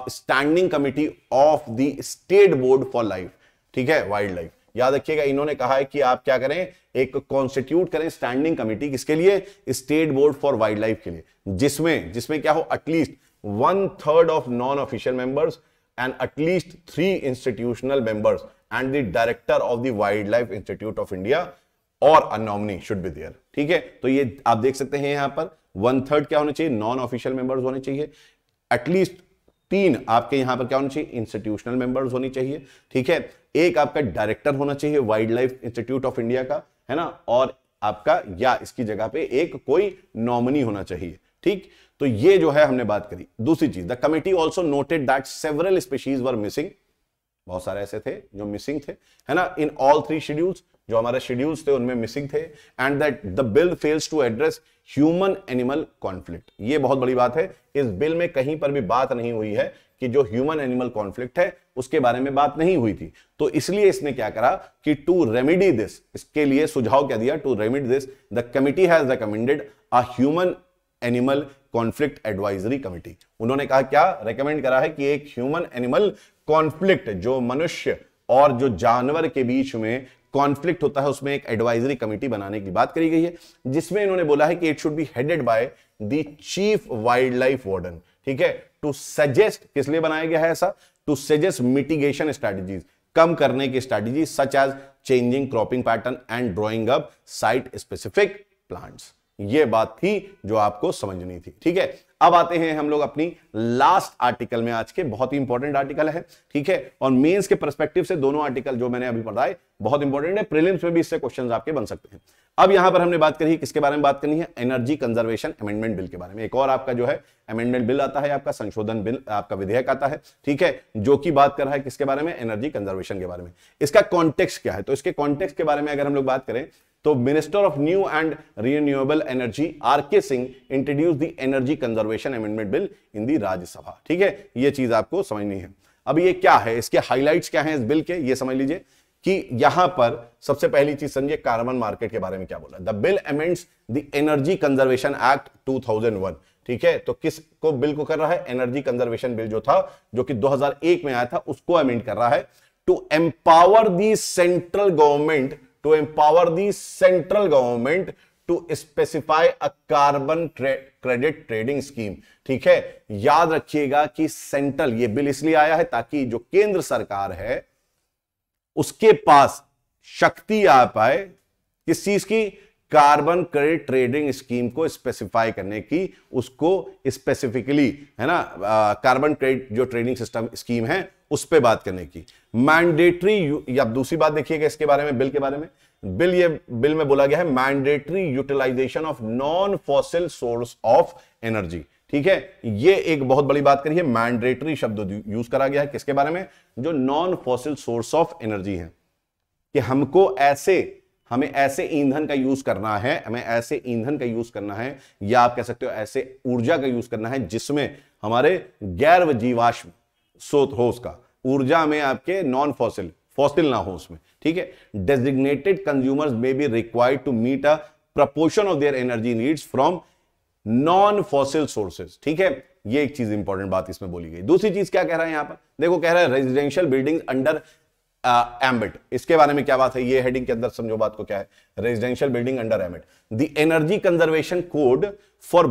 standing committee of the state board for life. ठीक है, वाइल्ड लाइफ, याद रखिएगा, इन्होंने कहा है कि आप क्या करें, एक कॉन्स्टिट्यूट करें स्टैंडिंग कमेटी, किसके लिए, state board for wild life के लिए, जिसमें क्या हो, at least 1/3 of non official members and at least 3 institutional members and the director of the wild life institute of India और a nominee should be there. ठीक है, तो ये आप देख सकते हैं यहाँ पर 1/3 क्या होने चाहिए, नॉन ऑफिशियल मेंबर्स होने चाहिए, एटलीस्ट 3 आपके यहां पर क्या होने चाहिए, इंस्टीट्यूशनल मेंबर्स होनी चाहिए। ठीक है, एक आपका डायरेक्टर होना चाहिए wild life institute of India का, है ना, और आपका या इसकी जगह पे एक कोई नॉमिनी होना चाहिए। ठीक, तो ये जो है हमने बात करी। दूसरी चीज, the committee also noted that several species were missing, बहुत सारे ऐसे थे जो मिसिंग थे, है ना, इन ऑल 3 शेड्यूल्स, जो हमारे शेड्यूल्स थे उनमें मिसिंग थे, and that the bill fails to address human animal conflict. ये बहुत बड़ी बात है, इस बिल में कहीं पर भी बात नहीं हुई है कि जो ह्यूमन एनिमल कॉन्फ्लिक्ट है उसके बारे में बात नहीं हुई थी। तो इसलिए इसने क्या करा कि टू रेमेडी दिस, इसके लिए सुझाव क्या दिया, to remedy this the committee has recommended a human animal conflict advisory committee. उन्होंने कहा क्या रेकमेंड करा है कि एक ह्यूमन एनिमल कॉन्फ्लिक्ट, जो मनुष्य और जो जानवर के बीच में कॉन्फ्लिक्ट होता है, उसमें एक एडवाइजरी कमेटी बनाने की बात करी गई है, जिसमें इन्होंने बोला है कि it should be headed by the chief wild life warden. ठीक है, टू सजेस्ट, किस लिए बनाया गया है ऐसा, टू सजेस्ट मिटिगेशन स्ट्रेटजीज, कम करने की strategy, such as changing cropping pattern and drawing up site specific plants. ये बात थी जो आपको समझनी थी। ठीक है, अब आते हैं हम लोग अपनी लास्ट आर्टिकल में, आज के बहुत ही इंपॉर्टेंट आर्टिकल है। ठीक है, और मेंस के पर्सपेक्टिव से दोनों आर्टिकल जो मैंने अभी पढ़ाए बहुत इंपॉर्टेंट है, प्रीलिम्स में भी इससे क्वेश्चंस आपके बन सकते हैं। अब यहां पर हमने बात करी, किसके बारे में बात करनी है, एनर्जी कंजर्वेशन अमेंडमेंट बिल के बारे में। एक और आपका जो है अमेंडमेंट बिल आता है, आपका संशोधन बिल, आपका विधेयक आता है। ठीक है, जो की बात कर रहा है किसके बारे में, एनर्जी कंजर्वेशन के बारे में। इसका कॉन्टेक्स्ट क्या है, तो इसके कॉन्टेक्स्ट के बारे में अगर हम लोग बात करें तो minister of new and renewable energy आरके सिंह introduce the energy conservation amendment bill in the Rajya Sabha. ठीक है, ये चीज आपको समझनी है। अब ये क्या है, इसके हाइलाइट्स क्या हैं इस बिल के, ये समझ लीजिए कि यहां पर सबसे पहली चीज समझिए कार्बन मार्केट के बारे में क्या बोला। The bill amends the energy conservation act 2001। ठीक है, तो किस को बिल को कर रहा है, एनर्जी कंजर्वेशन बिल जो था, जो कि 2001 में आया था, उसको अमेंड कर रहा है। To empower the central government to specify a carbon credit trading scheme। ठीक है, याद रखिएगा कि सेंट्रल, ये बिल इसलिए आया है ताकि जो केंद्र सरकार है उसके पास शक्ति आ पाए किस चीज की, कार्बन क्रेडिट ट्रेडिंग स्कीम को स्पेसिफाई करने की, उसको स्पेसिफिकली, है ना, कार्बन क्रेडिट जो ट्रेडिंग सिस्टम स्कीम है उस पे बात करने की मैंडेटरी। या दूसरी बात देखिएगा इसके बारे में, बिल के बारे में, ये बिल में बोला गया है mandatory utilization of non fossil source of energy. ठीक है, ये एक बहुत बड़ी बात करी है। मैंडेटरी शब्द यूज करा गया है किसके बारे में, जो non fossil source of energy है, कि हमें ऐसे ईंधन का यूज करना है, या आप कह सकते हो ऐसे ऊर्जा का यूज करना है जिसमें हमारे गैर जीवाश्म स्रोत हो, उसका ऊर्जा में आपके नॉन फॉसिल ना हो उसमें, ठीक है। Designated consumers may be required to meet a proportion of their energy needs from non fossil sources, ठीक है। ये एक चीज इंपॉर्टेंट बात इसमें बोली गई। दूसरी चीज क्या कह रहा है यहां पर, देखो कह रहा है रेजिडेंशियल बिल्डिंग अंडर एमिट, इसके बारे में क्या बात है, ये हेडिंग के अंदर समझो बात को क्या है, residential building under ambit. The energy conservation code for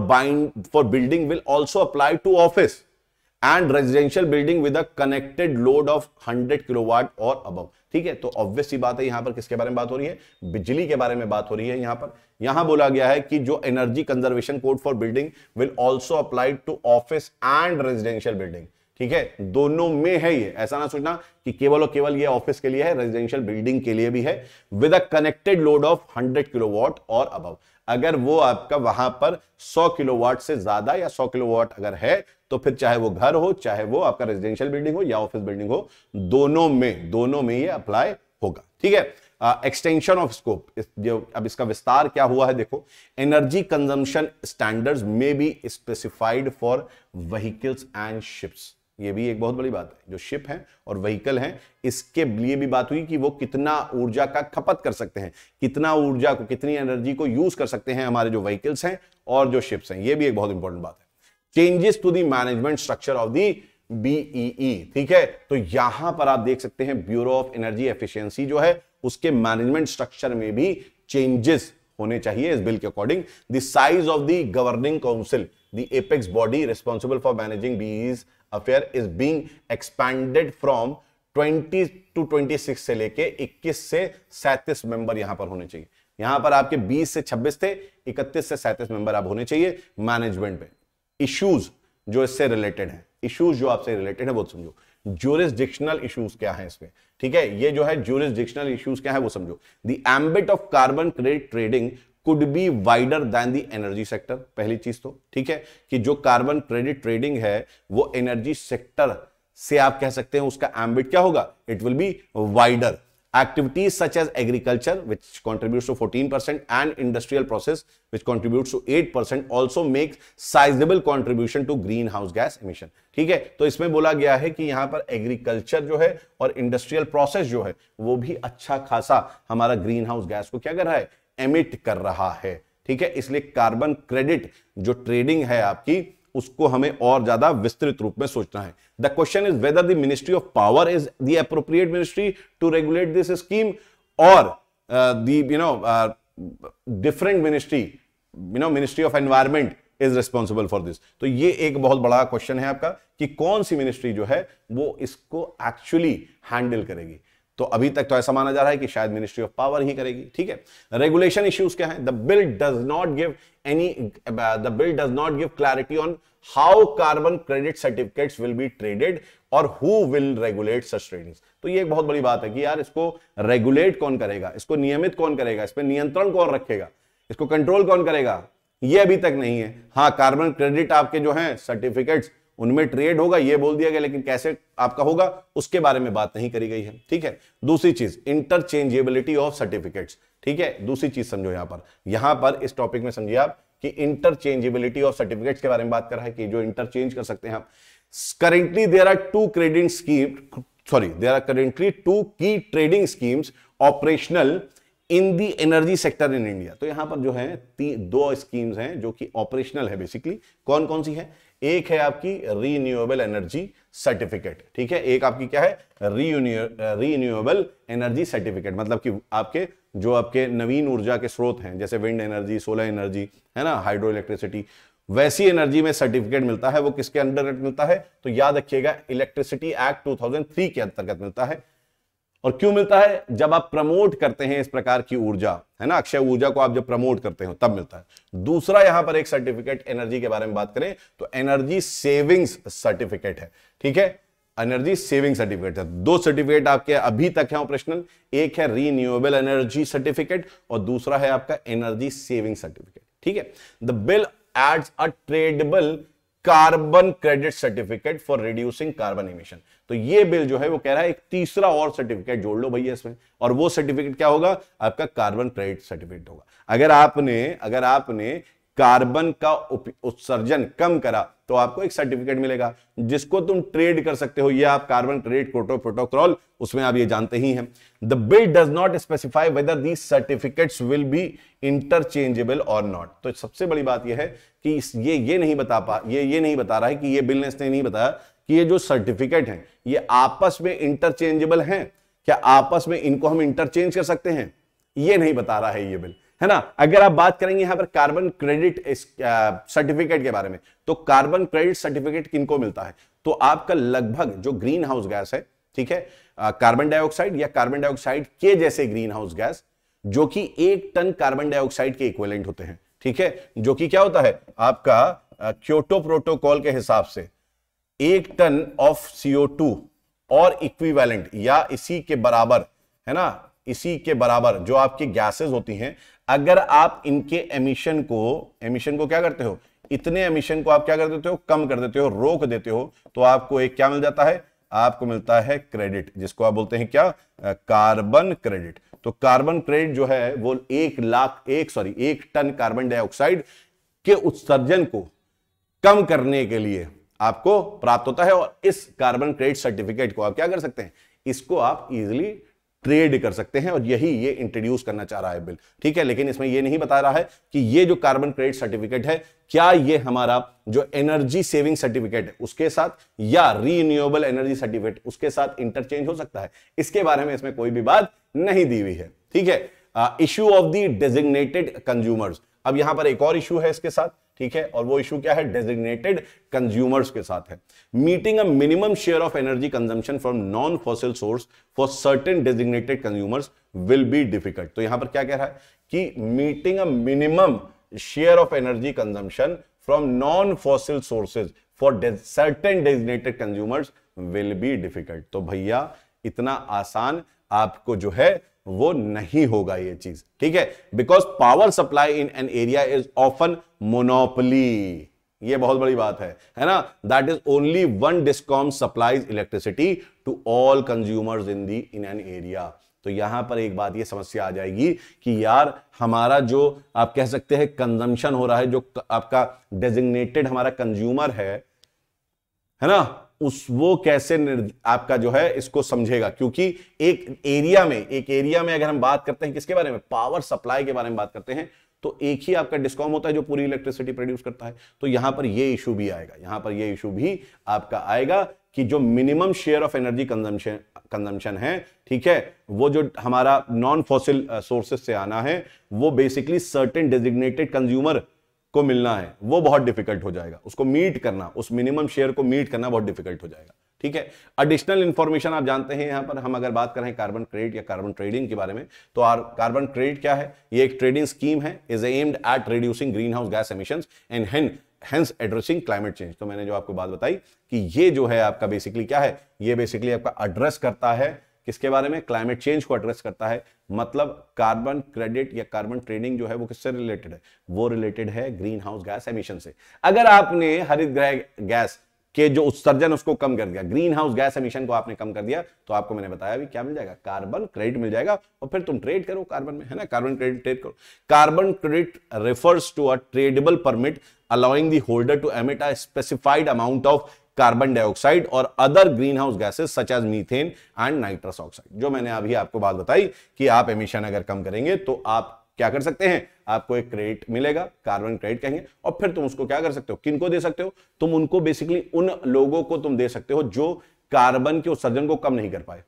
building will also apply to office and residential building with a connected load of 100 kilowatt और अबव, ठीक है। तो ऑब्वियस सी बात है यहां पर किसके बारे में बात हो रही है, बिजली के बारे में बात हो रही है। यहां पर बोला गया है कि जो energy conservation code for building will also apply to office and residential building, ठीक है, दोनों में है ये। ऐसा ना सोचना कि केवल और केवल ये ऑफिस के लिए है, रेजिडेंशियल बिल्डिंग के लिए भी है। With a connected load of 100 kilowatt और अबव, अगर वो आपका वहां पर 100 किलोवाट से ज्यादा या 100 किलोवाट अगर है तो फिर चाहे वो घर हो, चाहे वो आपका रेजिडेंशियल बिल्डिंग हो या ऑफिस बिल्डिंग हो, दोनों में ये अप्लाई होगा, ठीक है। एक्सटेंशन ऑफ स्कोप, अब इसका विस्तार क्या हुआ है, देखो एनर्जी कंजम्पशन स्टैंडर्ड्स में be specified for vehicles and ships, ये भी एक बहुत बड़ी बात है। जो शिप है और व्हीकल है इसके लिए भी बात हुई कि वो कितना ऊर्जा का खपत कर सकते हैं, कितनी एनर्जी को यूज कर सकते हैं हमारे जो व्हीकल्स हैं और जो शिप्स हैं, ये भी एक बहुत इंपॉर्टेंट बात है। Changes to the management structure of the बीईई, ठीक है। तो यहां पर आप देख सकते हैं ब्यूरो ऑफ एनर्जी एफिशियंसी जो है उसके मैनेजमेंट स्ट्रक्चर में भी चेंजेस होने चाहिए इस बिल के according. The size of the governing council, the apex body responsible for managing BEE's affair is being expanded from 20 to 26 से लेके 21 से 37 मेंबर यहां पर होने चाहिए। यहां पर आपके 20 से 26 थे, 31 से 37 मेंबर आप होने चाहिए मैनेजमेंट में। इश्यूज जो इससे रिलेटेड है, वो समझो ज्यूरिसडिक्शनल इश्यूज क्या है इसमें, ठीक है। ये जो है ज्यूरिसडिक्शनल इश्यूज क्या है वो समझो। The ambit of कार्बन क्रेडिट trading could be wider than the energy sector, पहली चीज तो, ठीक है, कि जो कार्बन क्रेडिट ट्रेडिंग है वो एनर्जी सेक्टर से आप कह सकते हैं उसका एम्बिट क्या होगा, it will be wider. Activities such as agriculture which contribute to 14% and industrial process which contribute to 8% also make sizeable contribution to green house gas emission, ठीक है। तो इसमें बोला गया है कि यहां पर एग्रीकल्चर जो है और इंडस्ट्रियल प्रोसेस जो है वो भी अच्छा खासा हमारा ग्रीन हाउस गैस को क्या कर रहा है, एमिट कर रहा है, ठीक है। इसलिए कार्बन क्रेडिट जो ट्रेडिंग है आपकी उसको हमें और ज्यादा विस्तृत रूप में सोचना है। The question is whether the ministry of power is the appropriate ministry to regulate this scheme और different ministry, ministry of environment is responsible for this. तो ये एक बहुत बड़ा क्वेश्चन है आपका कि कौन सी मिनिस्ट्री जो है वो इसको एक्चुअली हैंडल करेगी। तो अभी तक तो ऐसा माना जा रहा है कि शायद मिनिस्ट्री ऑफ पावर ही करेगी, ठीक है। रेगुलेशन इश्यूज क्या है, the bill does not give clarity on how कार्बन क्रेडिट certificates will be traded और who will regulate such trading. तो ये एक बहुत बड़ी बात है कि यार इसको रेगुलेट कौन करेगा, इसको नियमित कौन करेगा, इस पर नियंत्रण कौन रखेगा, इसको कंट्रोल कौन करेगा, ये अभी तक नहीं है। हाँ, कार्बन क्रेडिट आपके जो है सर्टिफिकेट्स उनमें ट्रेड होगा ये बोल दिया गया, लेकिन कैसे आपका होगा उसके बारे में बात नहीं करी गई है, ठीक है। दूसरी चीज इंटरचेंजेबिलिटी ऑफ सर्टिफिकेट्स, ठीक है, दूसरी चीज समझो यहां पर इस टॉपिक में समझिए आप कि इंटरचेंजेबिलिटी ऑफ सर्टिफिकेट्स के बारे में बात कर रहा है कि जो इंटरचेंज कर सकते हैं आप। Currently there are currently two key trading schemes operational in the energy sector in India. तो यहां पर जो है दो स्कीम्स हैं जो कि ऑपरेशनल है बेसिकली। कौन कौन सी है, एक है आपकी रीन्यूएबल एनर्जी सर्टिफिकेट, ठीक है, एक आपकी क्या है रीन्यूएबल एनर्जी सर्टिफिकेट, मतलब कि आपके जो आपके नवीन ऊर्जा के स्रोत हैं जैसे विंड एनर्जी, सोलर एनर्जी, है ना, हाइड्रो इलेक्ट्रिसिटी, वैसी एनर्जी में सर्टिफिकेट मिलता है। वो किसके अंतर्गत मिलता है, तो याद रखिएगा इलेक्ट्रिसिटी एक्ट 2003 के अंतर्गत मिलता है। और क्यों मिलता है, जब आप प्रमोट करते हैं इस प्रकार की ऊर्जा, है ना, अक्षय ऊर्जा को आप जब प्रमोट करते हो तब मिलता है। दूसरा यहां पर एक सर्टिफिकेट एनर्जी के बारे में बात करें तो एनर्जी सेविंग्स सर्टिफिकेट है, ठीक है, एनर्जी सेविंग सर्टिफिकेट है। दो सर्टिफिकेट आपके अभी तक है ऑपरेशनल, एक है रीन्यूएबल एनर्जी सर्टिफिकेट और दूसरा है आपका एनर्जी सेविंग सर्टिफिकेट, ठीक है। The bill adds a tradable कार्बन क्रेडिट certificate for reducing carbon emission. तो ये बिल जो है वो कह रहा है एक तीसरा और सर्टिफिकेट जोड़ लो भैया इसमें, और वो सर्टिफिकेट क्या होगा? आपका कार्बन क्रेडिट सर्टिफिकेट होगा। अगर आपने कार्बन का उत्सर्जन कम करा तो आपको एक सर्टिफिकेट मिलेगा जिसको तुम ट्रेड कर सकते हो। ये आप कार्बन क्रेडिट प्रोटोकॉल, उसमें आप ये जानते ही हैं। The bill does not specify whether these certificates will be interchangeable और नॉट। तो सबसे बड़ी बात ये है कि ये नहीं बता रहा है कि ये बिल ने इसने नहीं बताया कि ये जो सर्टिफिकेट है ये आपस में इंटरचेंजेबल है, क्या आपस में इनको हम इंटरचेंज कर सकते हैं, ये नहीं बता रहा है ये बिल, है ना। अगर आप बात करेंगे यहां पर कार्बन क्रेडिट सर्टिफिकेट के बारे में, तो कार्बन क्रेडिट सर्टिफिकेट किनको मिलता है? तो आपका लगभग जो ग्रीन हाउस गैस है, ठीक है, कार्बन डाइऑक्साइड या कार्बन डाइऑक्साइड के जैसे ग्रीन हाउस गैस, जो कि 1 टन कार्बन डाइऑक्साइड के इक्विवेलेंट होते हैं, ठीक है, जो कि क्या होता है आपका क्योटो प्रोटोकॉल के हिसाब से 1 टन ऑफ CO2 और इक्विवेलेंट या इसी के बराबर, है ना, इसी के बराबर जो आपकी गैसेस होती हैं। अगर आप इनके एमिशन को क्या करते हो, इतने एमिशन को आप क्या कर देते हो, कम कर देते हो, रोक देते हो, तो आपको एक क्या मिल जाता है, आपको मिलता है क्रेडिट, जिसको आप बोलते हैं क्या, कार्बन क्रेडिट। तो कार्बन क्रेडिट जो है वो 1 टन कार्बन डाइऑक्साइड के उत्सर्जन को कम करने के लिए आपको प्राप्त होता है, और इस कार्बन क्रेडिट सर्टिफिकेट को आप क्या कर सकते हैं, इसको आप इजिली ट्रेड कर सकते हैं, और यही ये इंट्रोड्यूस करना चाह रहा है बिल, ठीक है। लेकिन इसमें ये नहीं बता रहा है कि ये जो कार्बन क्रेडिट सर्टिफिकेट है, क्या ये हमारा जो एनर्जी सेविंग सर्टिफिकेट है उसके साथ या रीन्यूएबल एनर्जी सर्टिफिकेट उसके साथ इंटरचेंज हो सकता है, इसके बारे में इसमें कोई भी बात नहीं दी हुई है, ठीक है। Issue of the designated consumers, अब यहां पर एक और इश्यू है इसके साथ, ठीक है, और वो इशू क्या है, डेजिग्नेटेड कंज्यूमर्स के साथ है। Meeting a minimum share of energy consumption from non fossil source for certain designated consumers will be difficult. तो यहां पर क्या कह रहा है कि meeting a minimum share of energy consumption from non fossil sources for certain designated consumers will be difficult. तो भैया इतना आसान आपको जो है वो नहीं होगा ये चीज, ठीक है, because power supply in an area is often monopoly. ये बहुत बड़ी बात है ना, that is only one discom supplies electricity to all consumers in an area. तो यहां पर एक बात ये समस्या आ जाएगी कि यार हमारा जो आप कह सकते हैं कंजम्पशन हो रहा है, जो आपका डेजिग्नेटेड हमारा कंज्यूमर है ना, वो कैसे आपका जो है इसको समझेगा, क्योंकि एक एरिया में अगर हम बात करते हैं किसके बारे में, पावर सप्लाई के बारे में बात करते हैं, तो एक ही आपका डिस्कॉम होता है जो पूरी इलेक्ट्रिसिटी प्रोड्यूस करता है। तो यहां पर ये इशू भी आएगा, यहां पर ये इशू भी आपका आएगा कि जो minimum share of energy consumption है, ठीक है, वो जो हमारा नॉन फॉसिल सोर्सेज से आना है वो बेसिकली सर्टेन डेजिग्नेटेड कंज्यूमर को मिलना है, वो बहुत डिफिकल्ट हो जाएगा, उसको मीट करना, उस मिनिमम शेयर को मीट करना बहुत डिफिकल्ट हो जाएगा, ठीक है। एडिशनल इंफॉर्मेशन आप जानते हैं, यहां पर हम अगर बात करें कार्बन क्रेडिट या कार्बन ट्रेडिंग के बारे में, तो कार्बन क्रेडिट क्या है, ये एक ट्रेडिंग स्कीम है, is aimed at reducing green house gas emissions and hence addressing climate change. तो मैंने जो आपको बात बताई कि ये जो है आपका बेसिकली क्या है, ये बेसिकली आपका एड्रेस करता है किसके बारे में, क्लाइमेट चेंज को एड्रेस करता है। मतलब कार्बन क्रेडिट या कार्बन ट्रेडिंग जो है वो किससे रिलेटेड है, वो रिलेटेड है ग्रीन हाउस गैस एमिशन से। अगर आपने हरित गृह गैस के जो उत्सर्जन उसको कम कर दिया, ग्रीन हाउस गैस एमिशन को आपने कम कर दिया, तो आपको मैंने बताया भी क्या मिल जाएगा, कार्बन क्रेडिट मिल जाएगा, और फिर तुम ट्रेड करो कार्बन में, है ना, कार्बन क्रेडिट ट्रेड करो। कार्बन क्रेडिट refers to a tradeable permit allowing the holder to emit a specified amount of carbon dioxide और other green house gases such as methane and nitrous oxide. जो मैंने अभी आपको बात बताई कि आप एमिशन अगर कम करेंगे तो आप क्या कर सकते हैं, आपको एक क्रेडिट मिलेगा, कार्बन क्रेडिट कहेंगे, और फिर तुम उसको क्या कर सकते हो, किनको दे सकते हो, तुम उनको बेसिकली उन लोगों को तुम दे सकते हो जो कार्बन के उत्सर्जन को कम नहीं कर पाए,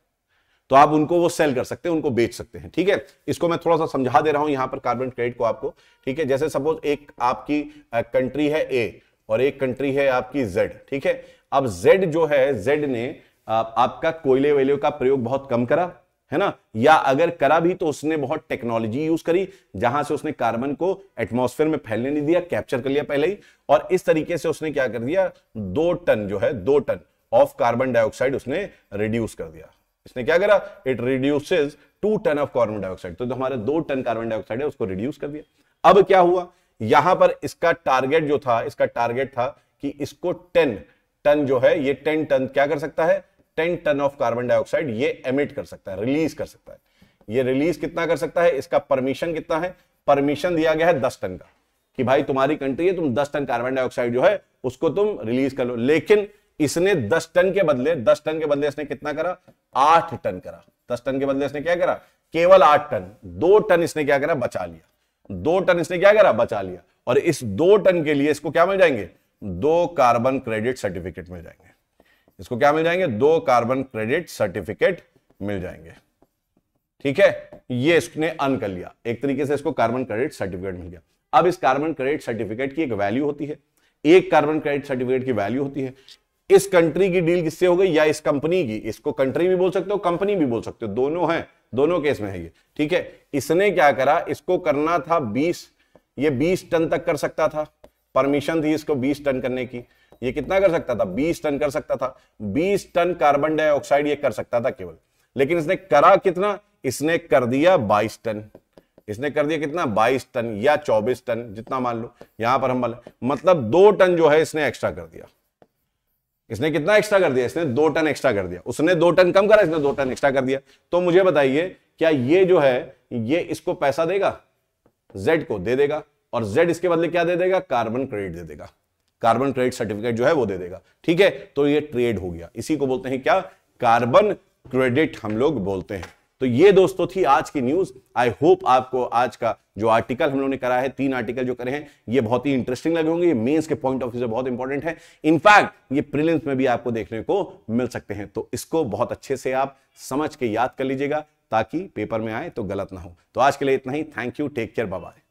तो आप उनको वो सेल कर सकते हैं, उनको बेच सकते हैं, ठीक है। इसको मैं थोड़ा सा समझा दे रहा हूं यहां पर कार्बन क्रेडिट को आपको, ठीक है। जैसे सपोज एक आपकी कंट्री है ए और एक कंट्री है आपकी जेड, ठीक है। अब Z जो है, Z ने आपका कोयले वेले का प्रयोग बहुत कम करा, है ना, या अगर करा भी तो उसने बहुत टेक्नोलॉजी यूज करी जहां से उसने कार्बन को एटमॉस्फेयर में फैलने नहीं दिया, कैप्चर कर लिया पहले ही, और इस तरीके से उसने क्या कर दिया, 2 टन जो है, 2 टन ऑफ कार्बन डाइऑक्साइड उसने रिड्यूस कर दिया। इसने क्या करा, it reduces 2 ton of carbon dioxide, तो हमारे 2 टन कार्बन डाइऑक्साइड है उसको रिड्यूस कर दिया। अब क्या हुआ, यहां पर इसका टारगेट था कि इसको 10 टन जो है ये 10 टन क्या कर सकता है, 10 टन ऑफ कार्बन डाइऑक्साइड ये एमिट कर सकता है, रिलीज कर सकता है। ये रिलीज कितना कर सकता है, इसका परमिशन कितना है, परमिशन दिया गया है 10 टन का कि भाई तुम्हारी कंट्री है, तुम 10 टन कार्बन डाइऑक्साइड जो है उसको तुम रिलीज कर लो। लेकिन इसने 10 टन के बदले, 10 टन के बदले इसने कितना करा, 8 टन करा। 10 टन के बदले इसने क्या करा, केवल 8 टन, 2 टन इसने क्या करा, बचा लिया। 2 टन इसने क्या करा, बचा लिया। और इस 2 टन के लिए इसको क्या मिल जाएंगे, 2 कार्बन क्रेडिट सर्टिफिकेट मिल जाएंगे। इसको क्या मिल जाएंगे, 2 कार्बन क्रेडिट सर्टिफिकेट मिल जाएंगे। ठीक है, ये इसने अर्न कर लिया, एक तरीके से इसको कार्बन क्रेडिट सर्टिफिकेट मिल गया। अब इस कार्बन क्रेडिट सर्टिफिकेट की एक वैल्यू होती है, एक कार्बन क्रेडिट सर्टिफिकेट की वैल्यू होती है। इस कंट्री की डील किससे हो गई, या इस कंपनी की, इसको कंट्री भी बोल सकते हो, कंपनी भी बोल सकते हो, दोनों हैं, दोनों केस में है ये। ठीक है, इसने क्या करा, इसको करना था 20, ये 20 टन तक कर सकता था, परमिशन थी इसको 20 टन करने की। ये कितना कर सकता था, 20 टन कर सकता था, 20 टन कार्बन डाइऑक्साइड ये कर सकता था केवल। लेकिन इसने करा कितना, इसने कर दिया 22 टन, इसने कर दिया कितना, 22 टन या 24 टन जितना मान लो, यहां पर हम मान लो, मतलब 2 टन जो है इसने एक्स्ट्रा कर दिया। इसने कितना एक्स्ट्रा कर दिया, इसने 2 टन एक्स्ट्रा कर दिया। उसने 2 टन कम करा, इसने 2 टन एक्स्ट्रा कर दिया। तो मुझे बताइए क्या ये जो है ये इसको पैसा देगा, जेड को दे देगा, और जेड इसके बदले क्या दे देगा, कार्बन क्रेडिट दे देगा, कार्बन क्रेडिट सर्टिफिकेट जो है वो दे देगा। ठीक है, तो ये ट्रेड हो गया, इसी को बोलते हैं क्या, कार्बन क्रेडिट हम लोग बोलते हैं। तो ये दोस्तों थी आज की न्यूज। आई होप आपको आज का जो आर्टिकल हम लोगों ने करा है, 3 आर्टिकल जो करे हैं, ये बहुत ही इंटरेस्टिंग लगे होंगे, मेंस के पॉइंट ऑफ व्यू से बहुत इंपॉर्टेंट है। इनफैक्ट ये प्रीलिम्स में भी आपको देखने को मिल सकते हैं, तो इसको बहुत अच्छे से आप समझ के याद कर लीजिएगा ताकि पेपर में आए तो गलत ना हो। तो आज के लिए इतना ही, thank you, take care, bye bye.